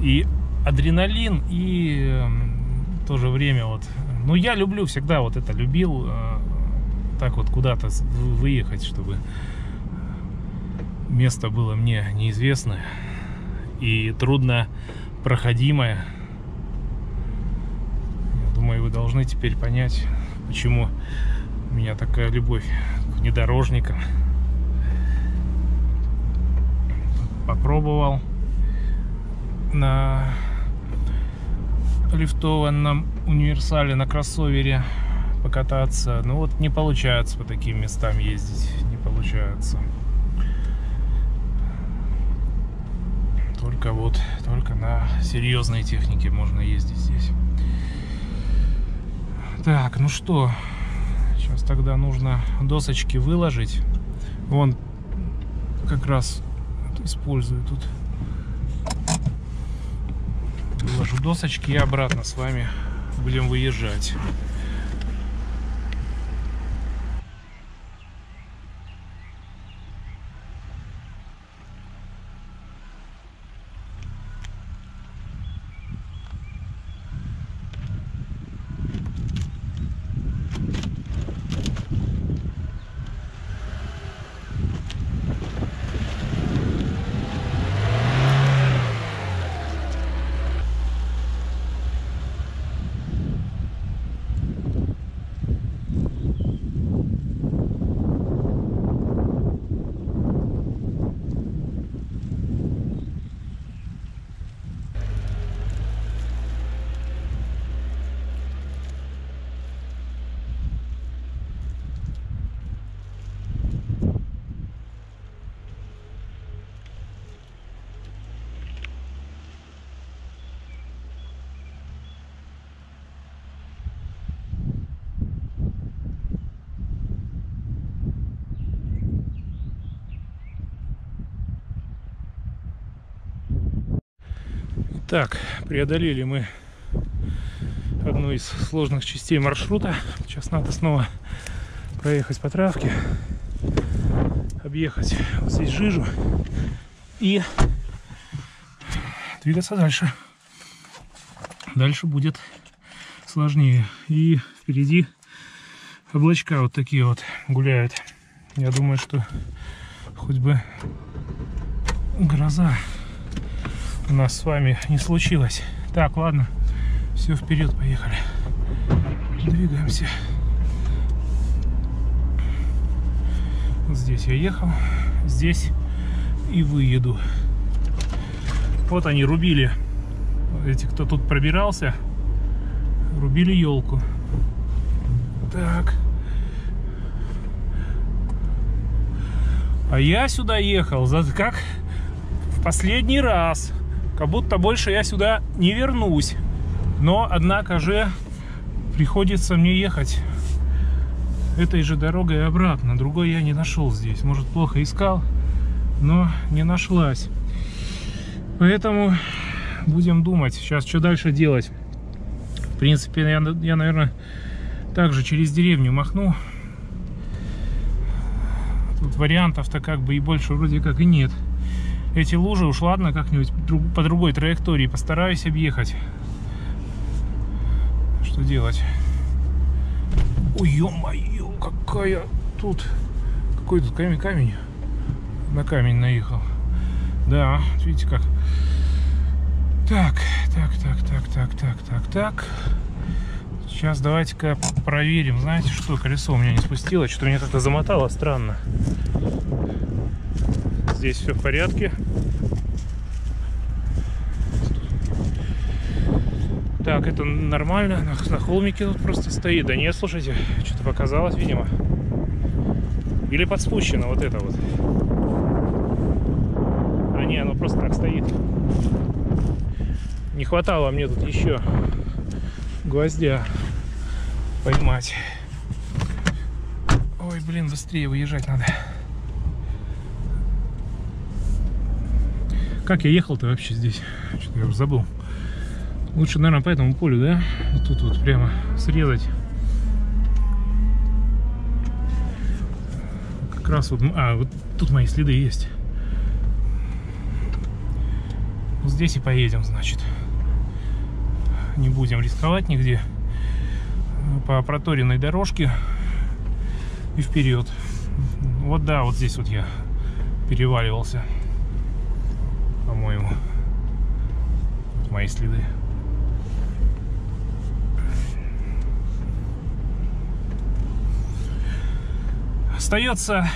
И адреналин, и в то же время вот. Ну, я люблю, всегда вот это любил. Так вот куда-то выехать, чтобы место было мне неизвестное и труднопроходимое. Я думаю, вы должны теперь понять, почему у меня такая любовь к внедорожникам. Попробовал на лифтованном универсале, на кроссовере покататься. Ну вот не получается по таким местам ездить, не получается. Только вот, только на серьезной технике можно ездить здесь. Так, ну что, сейчас тогда нужно досочки выложить. Вон как раз использую тут. Выложу досочки и обратно с вами будем выезжать. Так, преодолели мы одну из сложных частей маршрута. Сейчас надо снова проехать по травке, объехать вот здесь жижу и двигаться дальше. Дальше будет сложнее. И впереди облачка вот такие вот гуляют. Я думаю, что хоть бы гроза у нас с вами не случилось. Так, ладно, все, вперед поехали, двигаемся. Вот здесь я ехал, здесь и выеду. Вот они рубили, эти, кто тут пробирался, рубили елку. Так, а я сюда ехал как в последний раз. Как будто больше я сюда не вернусь. Но, однако же, приходится мне ехать этой же дорогой обратно. Другой я не нашел здесь. Может, плохо искал, но не нашлась. Поэтому будем думать сейчас, что дальше делать. В принципе, я наверное, также через деревню махну. Тут вариантов-то как бы и больше вроде как и нет. Эти лужи уж ладно, как-нибудь по другой траектории постараюсь объехать. Что делать? Ой, ё-моё, какая тут... Какой тут камень? Камень? На камень наехал. Да, видите как. Так, так, так, так, так, так, так, так. Сейчас давайте-ка проверим. Знаете что, колесо у меня не спустилось. Что-то меня как-то замотало, странно. Здесь все в порядке. Так, это нормально. На холмике тут просто стоит. Да нет, слушайте, что-то показалось, видимо. Или подспущено вот это вот. А не, оно просто так стоит. Не хватало мне тут еще гвоздя поймать. Ой, блин, быстрее выезжать надо. Как я ехал-то вообще здесь? Что-то я уже забыл. Лучше, наверное, по этому полю, да? Тут вот прямо срезать. как раз вот, вот тут мои следы есть. Вот здесь и поедем, значит. Не будем рисковать нигде. По проторенной дорожке и вперед. Вот да, вот здесь вот я переваливался, по-моему. Вот мои следы. Остается,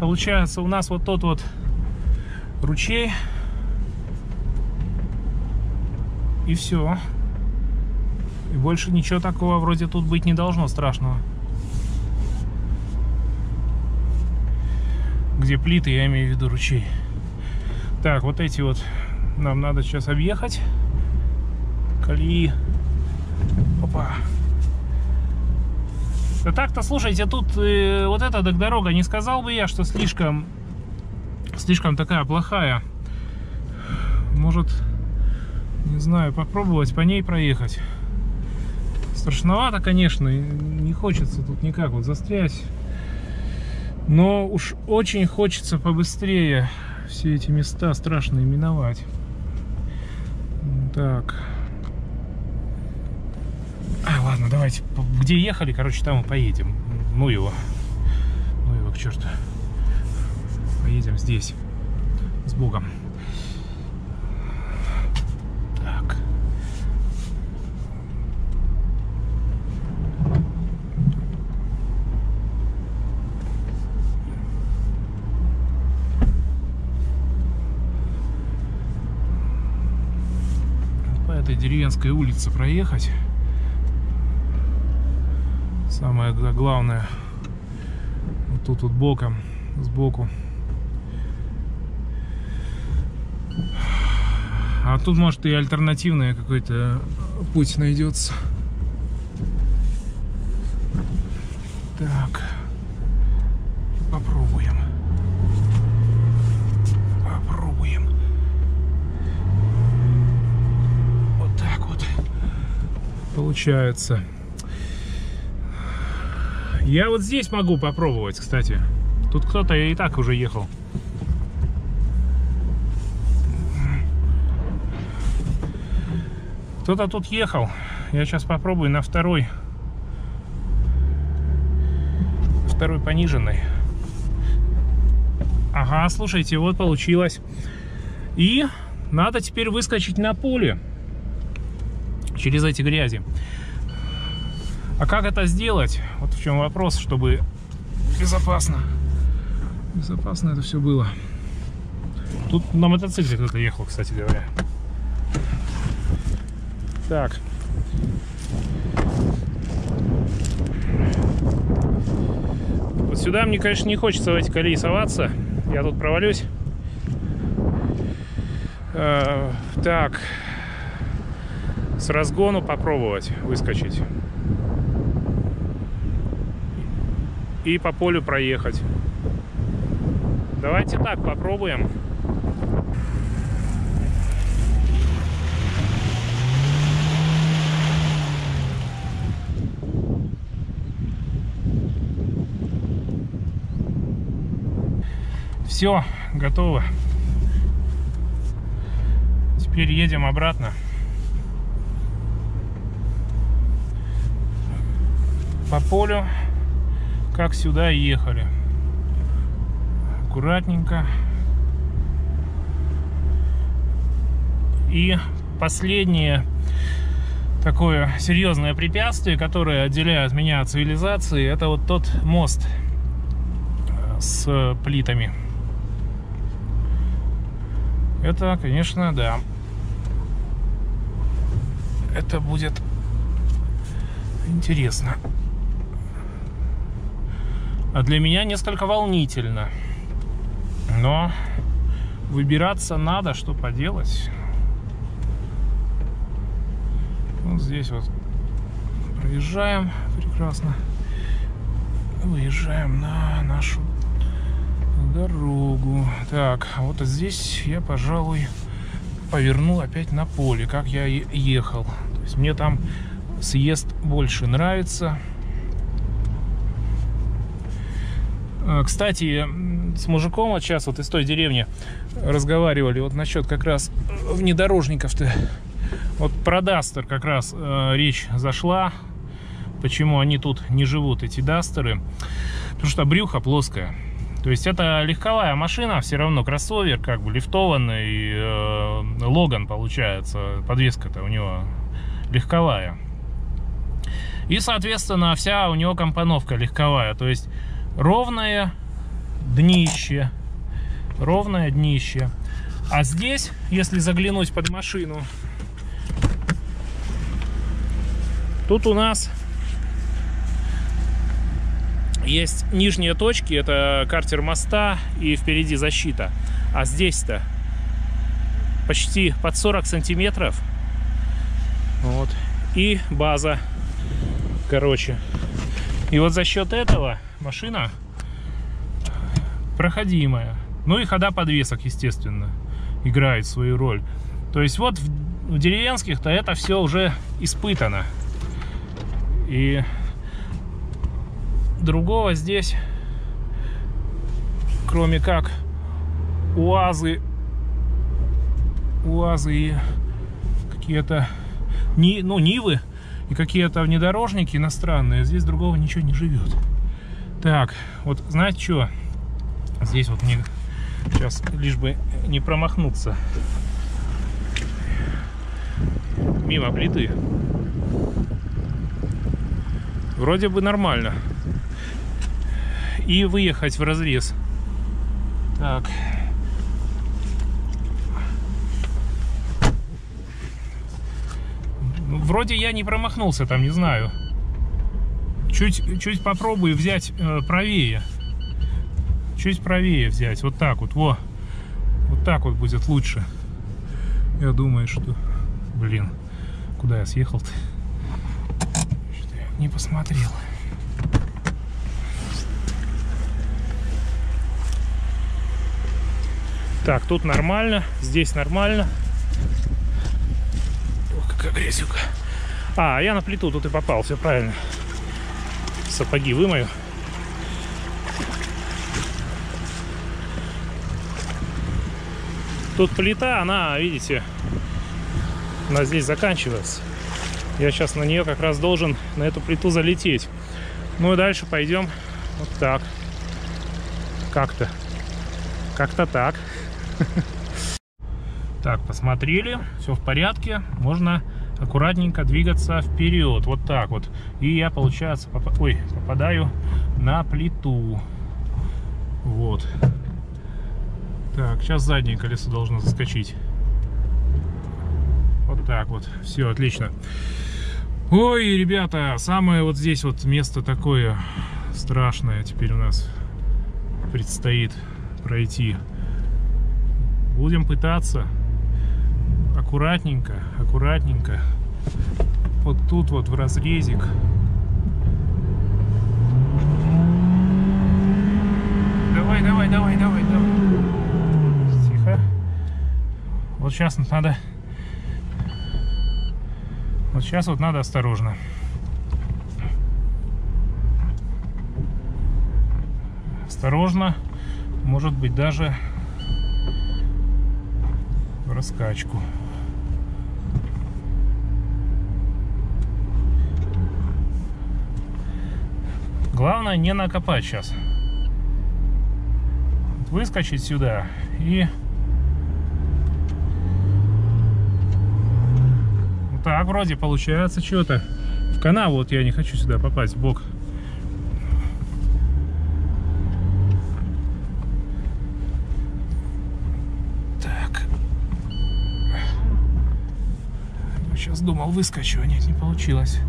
получается, у нас вот тот вот ручей. И все. И больше ничего такого вроде тут быть не должно страшного. Где плиты, я имею в виду ручей. Так, вот эти вот нам надо сейчас объехать. Колеи. Опа. Да так-то, слушайте, тут вот эта дорога, не сказал бы я, что слишком такая плохая. Может, не знаю, попробовать по ней проехать. Страшновато, конечно, не хочется тут никак вот застрять. Но уж очень хочется побыстрее все эти места страшные миновать. Так. А, ладно, давайте. Где ехали, короче, там мы поедем. Ну его. Ну его к черту. Поедем здесь. С Богом. Так. По этой деревенской улице проехать. Самое главное, вот тут вот боком, сбоку. А тут, может, и альтернативный какой-то путь найдется. Так, попробуем. Попробуем. Вот так вот получается. Я вот здесь могу попробовать, кстати. Тут кто-то и так уже ехал. Кто-то тут ехал. Я сейчас попробую на второй. Второй пониженной. Ага, слушайте, вот получилось. И надо теперь выскочить на поле. Через эти грязи. А как это сделать? Вот в чем вопрос, чтобы безопасно. Безопасно это все было. Тут на мотоцикле кто-то ехал, кстати говоря. Так. Вот сюда мне, конечно, не хочется в эти колеи соваться. Я тут провалюсь. Так. С разгону попробовать выскочить. И по полю проехать. Давайте так попробуем. Все, готово. Теперь едем обратно. По полю. Как сюда ехали. Аккуратненько. И последнее такое серьезное препятствие, которое отделяет меня от цивилизации, это вот тот мост с плитами. Это, конечно, да. Это будет интересно. А для меня несколько волнительно. Но выбираться надо, что поделать. Вот здесь вот проезжаем. Прекрасно. Выезжаем на нашу дорогу. Так, вот здесь я, пожалуй, поверну опять на поле, как я и ехал. То есть мне там съезд больше нравится. Кстати, с мужиком вот сейчас вот из той деревни разговаривали вот насчет как раз внедорожников-то. Вот про Дастер как раз речь зашла. Почему они тут не живут, эти Дастеры? Потому что брюхо плоское. То есть это легковая машина, все равно кроссовер, как бы лифтованный, Логан получается, подвеска-то у него легковая. И, соответственно, вся у него компоновка легковая. То есть ровное днище. Ровное днище. А здесь, если заглянуть под машину, тут у нас есть нижние точки, это картер моста и впереди защита. А здесь-то почти под 40 сантиметров. Вот. И база. Короче. И вот за счет этого машина проходимая. Ну и хода подвесок, естественно, играет свою роль. То есть вот в деревенских-то это все уже испытано. И другого здесь, кроме как УАЗы и какие-то Нивы и какие-то внедорожники иностранные, здесь другого ничего не живет. Так, вот знаете что? Здесь вот мне сейчас лишь бы не промахнуться мимо плиты. Вроде бы нормально. И выехать в разрез. Так. Вроде я не промахнулся там, не знаю. Чуть попробую взять правее. Чуть правее взять. Вот так вот. Во. Вот так вот будет лучше. Я думаю, что... Блин. Куда я съехал-то? Что-то я не посмотрел. Так, тут нормально, здесь нормально. Ох, какая грязюка. А, я на плиту тут и попал, все правильно. Сапоги вымою. Тут плита, она, видите, она здесь заканчивается. Я сейчас на нее как раз должен, на эту плиту, залететь. Ну и дальше пойдем вот так. Как-то. Как-то так. Так, посмотрели, все в порядке, можно аккуратненько двигаться вперед, вот так вот. И я, получается, попадаю на плиту. Вот. Так, сейчас заднее колесо должно заскочить. Вот так вот, все, отлично. Ой, ребята, самое вот здесь вот место такое страшное теперь у нас предстоит пройти. Будем пытаться аккуратненько, аккуратненько. Вот тут вот в разрезик. Давай, давай, давай, давай, давай. Тихо. Вот сейчас надо... Вот сейчас вот надо осторожно. Осторожно. Может быть, даже... раскачку. Главное не накопать сейчас. Выскочить сюда и вот так вроде получается что-то. В канаву вот я не хочу сюда попасть, в бок. Думал, выскочу, нет, не получилось.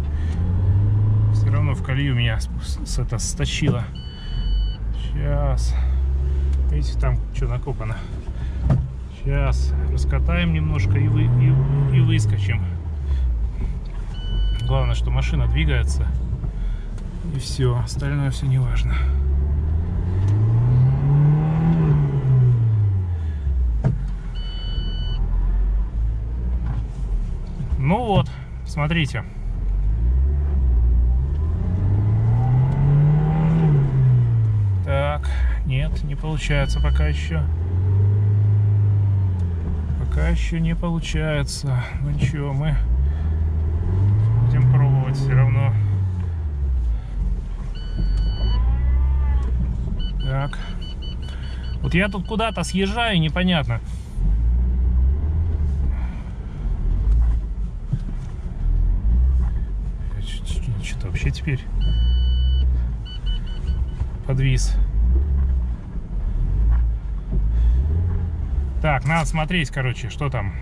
Все равно в колею меня это стащило. Сейчас. Видите, там что накопано. Сейчас раскатаем немножко и выскочим. Главное, что машина двигается. И все. Остальное все не важно. Ну вот, смотрите. Так. нет, не получается пока еще. Пока еще не получается. Ну ничего, мы будем пробовать все равно. Так. Вот я тут куда-то съезжаю, непонятно. Что-то вообще теперь подвис. Так, надо смотреть, короче, что там.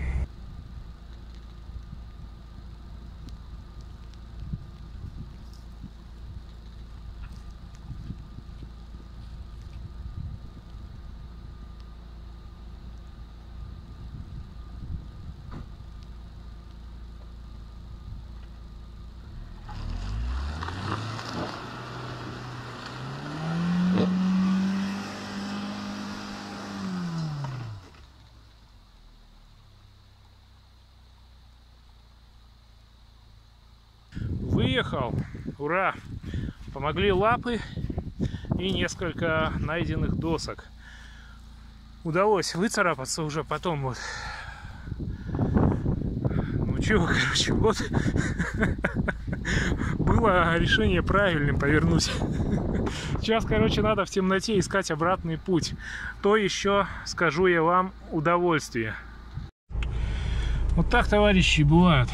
Выехал, ура! Помогли лапы и несколько найденных досок. Удалось выцарапаться уже потом вот. Ну чего, короче, вот было решение правильным повернуть. Сейчас, короче, надо в темноте искать обратный путь. То еще, скажу я вам, удовольствие. Вот так, товарищи, бывают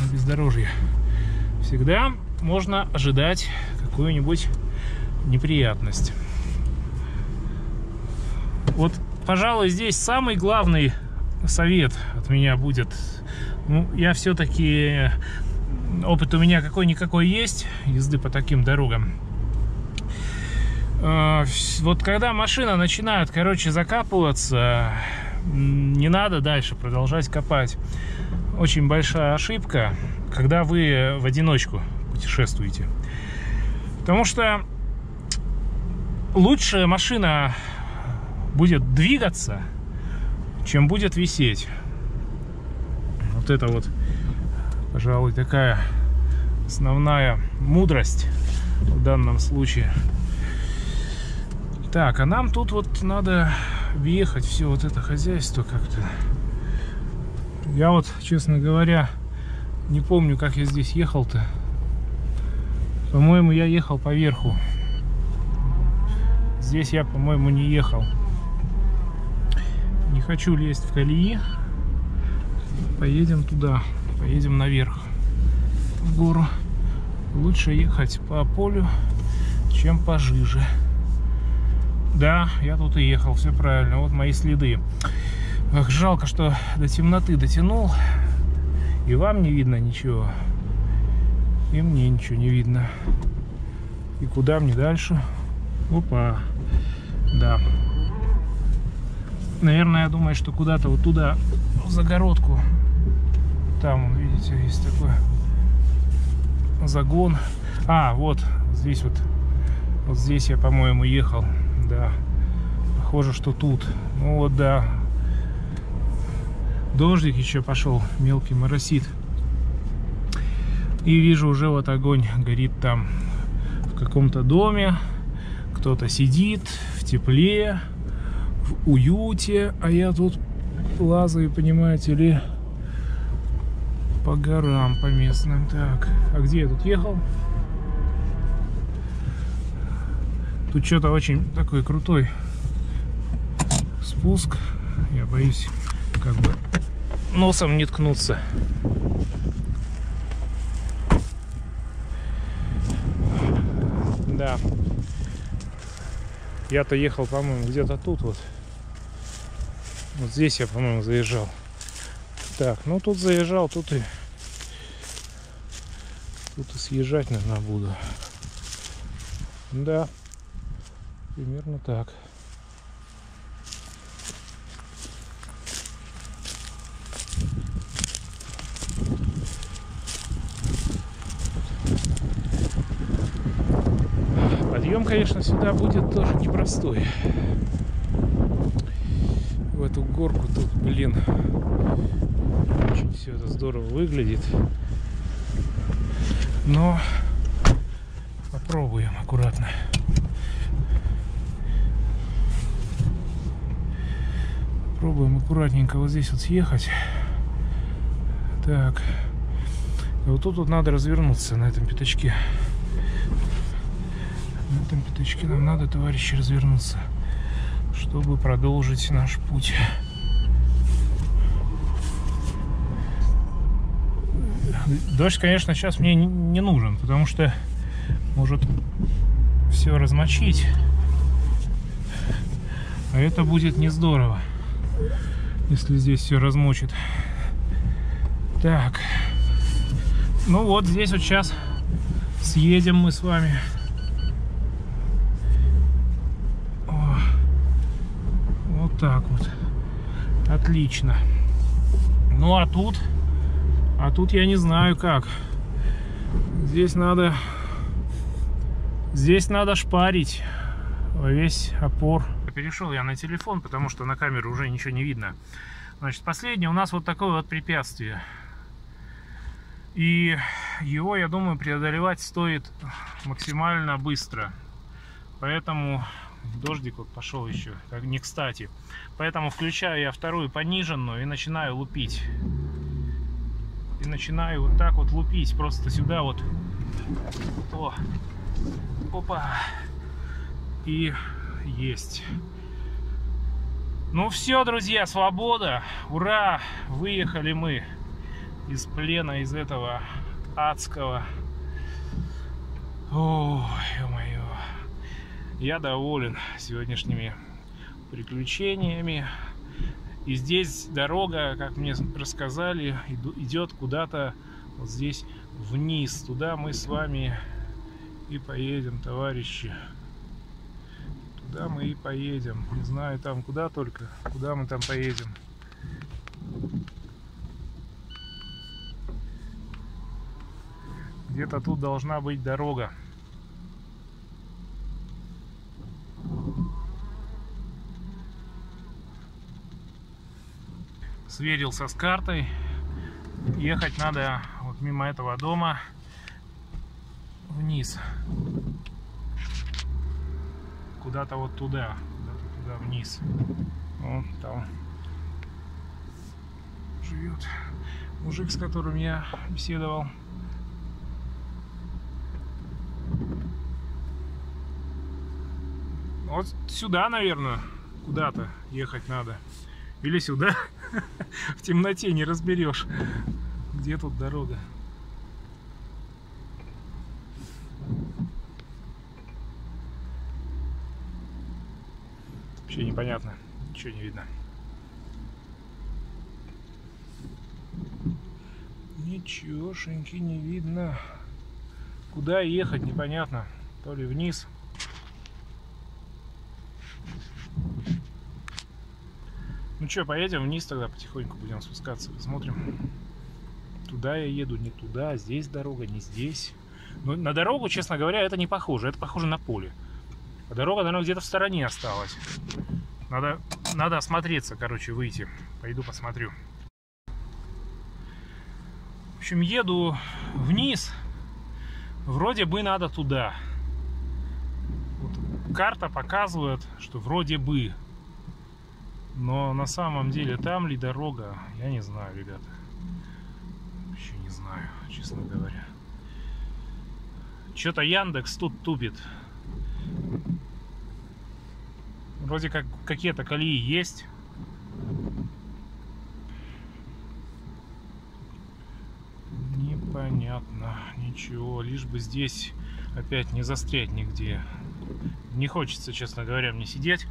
на бездорожье. Всегда можно ожидать какую-нибудь неприятность. Вот, пожалуй, здесь самый главный совет от меня будет. Ну, я все-таки... Опыт у меня какой-никакой есть, езды по таким дорогам. Вот когда машина начинает, короче, закапываться, не надо дальше продолжать копать. Очень большая ошибка, когда вы в одиночку путешествуете. Потому что лучше машина будет двигаться, чем будет висеть. Вот это вот, пожалуй, такая основная мудрость в данном случае. Так, а нам тут вот надо въехать все вот это хозяйство как-то. Я вот, честно говоря, не помню, как я здесь ехал-то. По-моему, я ехал по верху. Здесь я, по-моему, не ехал. Не хочу лезть в колеи. Поедем туда. Поедем наверх, в гору. Лучше ехать по полю, чем пожиже. Да, я тут и ехал, все правильно. Вот мои следы. Ах, жалко, что до темноты дотянул. И вам не видно ничего, и мне ничего не видно. И куда мне дальше? Опа! Да. Наверное, я думаю, что куда-то вот туда, в загородку. Там, видите, есть такой загон. А, вот здесь вот. Вот здесь я, по-моему, ехал. Да. Похоже, что тут. Ну вот, да. Дождик еще пошел, мелкий моросит. И вижу, уже вот огонь горит там в каком-то доме. Кто-то сидит в тепле, в уюте. А я тут лазаю, понимаете ли, по горам, по местным. Так, а где я тут ехал? Тут что-то очень такой крутой спуск. Я боюсь, как бы носом не ткнуться. Да. Я-то ехал, по-моему, где-то тут вот. Вот здесь я, по-моему, заезжал. Так, ну тут заезжал, тут и съезжать, наверное, буду. Да. Примерно так. Подъем, конечно, сюда будет тоже непростой. В эту горку тут, блин, очень все это здорово выглядит. Но попробуем аккуратно. Попробуем аккуратненько вот здесь вот съехать. Так. И вот тут вот надо развернуться на этом пятачке. На этом пятачке нам надо, товарищи, развернуться, чтобы продолжить наш путь. Дождь, конечно, сейчас мне не нужен, потому что может все размочить, а это будет не здорово, если здесь все размочит. Так, ну вот здесь вот сейчас съедем мы с вами. О, вот так вот, отлично. Ну а тут... А тут я не знаю как. Здесь надо шпарить во весь опор. Перешел я на телефон, потому что на камеру уже ничего не видно. Значит, последнее у нас вот такое вот препятствие. И его, я думаю, преодолевать стоит максимально быстро. Поэтому дождик вот пошел еще, как не кстати. Поэтому включаю я вторую пониженную и начинаю лупить. И начинаю вот так вот лупить, просто сюда вот. О, опа. И есть. Ну все, друзья, свобода. Ура! Выехали мы из плена, из этого адского. Ой, ё-моё. Я доволен сегодняшними приключениями. И здесь дорога, как мне рассказали, идет куда-то вот здесь вниз. Туда мы с вами и поедем, товарищи. Туда мы и поедем. Не знаю, там куда только. Куда мы там поедем? Где-то тут должна быть дорога. Сверился с картой. Ехать надо вот мимо этого дома вниз. Куда-то вот туда. Куда-то туда вниз. Вон там живет мужик, с которым я беседовал. Вот сюда, наверное, куда-то ехать надо. Или сюда. В темноте не разберешь, где тут дорога. Вообще непонятно, ничего не видно. Ничегошеньки не видно. Куда ехать непонятно. То ли вниз. Ну что, поедем вниз тогда, потихоньку будем спускаться, посмотрим. Туда я еду, не туда, здесь дорога, не здесь. Но на дорогу, честно говоря, это не похоже, это похоже на поле. А дорога, наверное, где-то в стороне осталась. Надо осмотреться, короче, выйти. Пойду посмотрю. В общем, еду вниз. Вроде бы надо туда. Вот карта показывает, что вроде бы. Но на самом деле там ли дорога, я не знаю, ребята. Еще не знаю, честно говоря. Что-то Яндекс тут тупит. Вроде как какие-то колеи есть. Непонятно ничего. Лишь бы здесь опять не застрять нигде. Не хочется, честно говоря, мне сидеть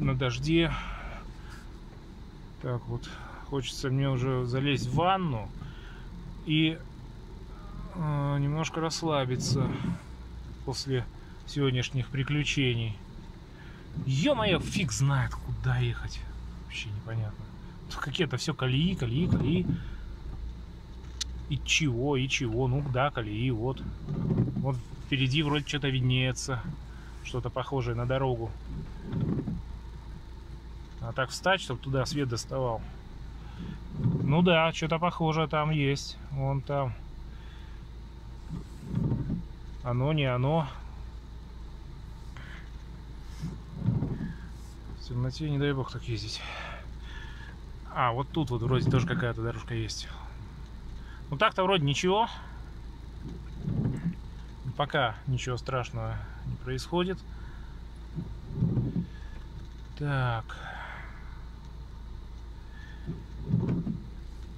на дожде. Так вот, хочется мне уже залезть в ванну и немножко расслабиться после сегодняшних приключений. Ё-моё, фиг знает, куда ехать. Вообще непонятно. Какие-то все колеи, колеи, колеи. И чего, и чего. Ну да, колеи, вот. Вот впереди вроде что-то виднеется. Что-то похожее на дорогу. А так встать, чтобы туда свет доставал. Ну да, что-то похожее там есть. Вон там. Оно, не оно. В темноте, не дай бог, так ездить. А, вот тут вот вроде тоже какая-то дорожка есть. Ну так-то вроде ничего. Пока ничего страшного не происходит. Так.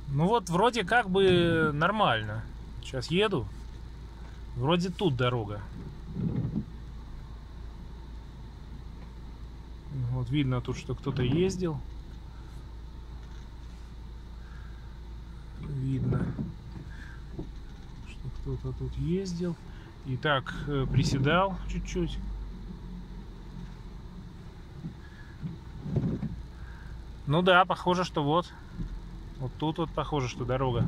Ну вот вроде как бы нормально. Сейчас еду. Вроде тут дорога. Вот видно тут, что кто-то ездил. Видно, что кто-то тут ездил. И так приседал чуть-чуть. Ну да, похоже, что вот. Вот тут вот похоже, что дорога.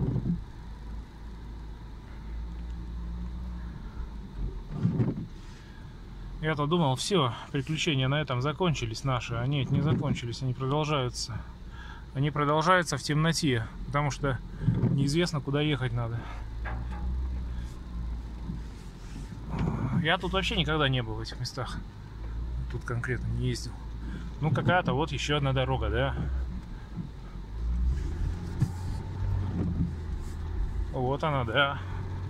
Я-то думал, все, приключения на этом закончились наши. А нет, не закончились, они продолжаются. Они продолжаются в темноте, потому что неизвестно, куда ехать надо. Я тут вообще никогда не был в этих местах. Тут конкретно не ездил. Ну, какая-то вот еще одна дорога, да. Вот она, да.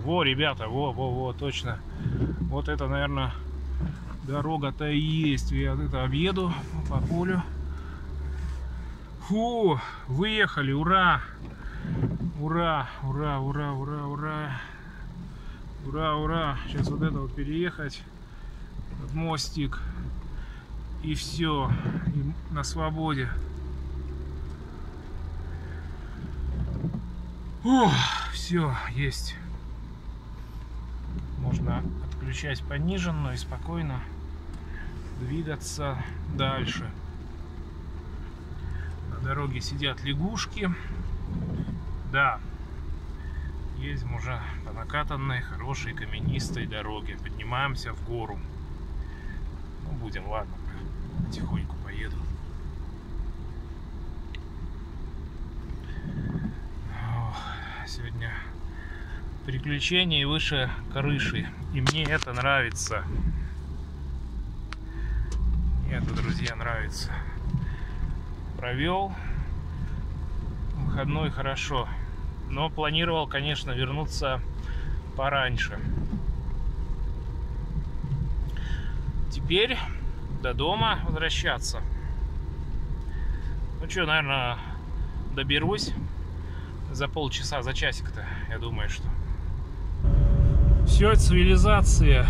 Во, ребята, во, точно. Вот это, наверное, дорога-то и есть. Я это объеду по полю. Фу, выехали, ура! Ура! Сейчас вот это вот переехать. Вот мостик. И все. И на свободе. Ух, все, есть. Можно отключать пониженную и спокойно двигаться дальше. На дороге сидят лягушки. Да. Едем уже по накатанной, хорошей, каменистой дороге. Поднимаемся в гору. Ну, будем, ладно. Потихоньку поеду. Сегодня приключений выше крыши, и мне это нравится. Мне это, друзья, нравится. Провел выходной хорошо, но планировал, конечно, вернуться пораньше. Теперь до дома возвращаться. Ну что, наверное, доберусь. За полчаса, за часик-то, я думаю, что. Все, цивилизация.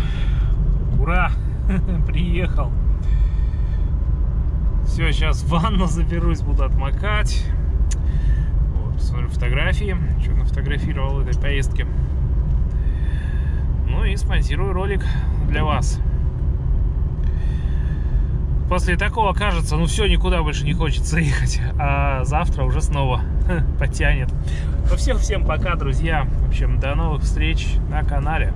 Ура! Приехал. Все, сейчас в ванну заберусь, буду отмокать. Вот, посмотрю фотографии. Что нафотографировал этой поездки. Ну и спонсирую ролик для вас. После такого кажется, ну все, никуда больше не хочется ехать. А завтра уже снова потянет. Ну всем пока, друзья. В общем, до новых встреч на канале.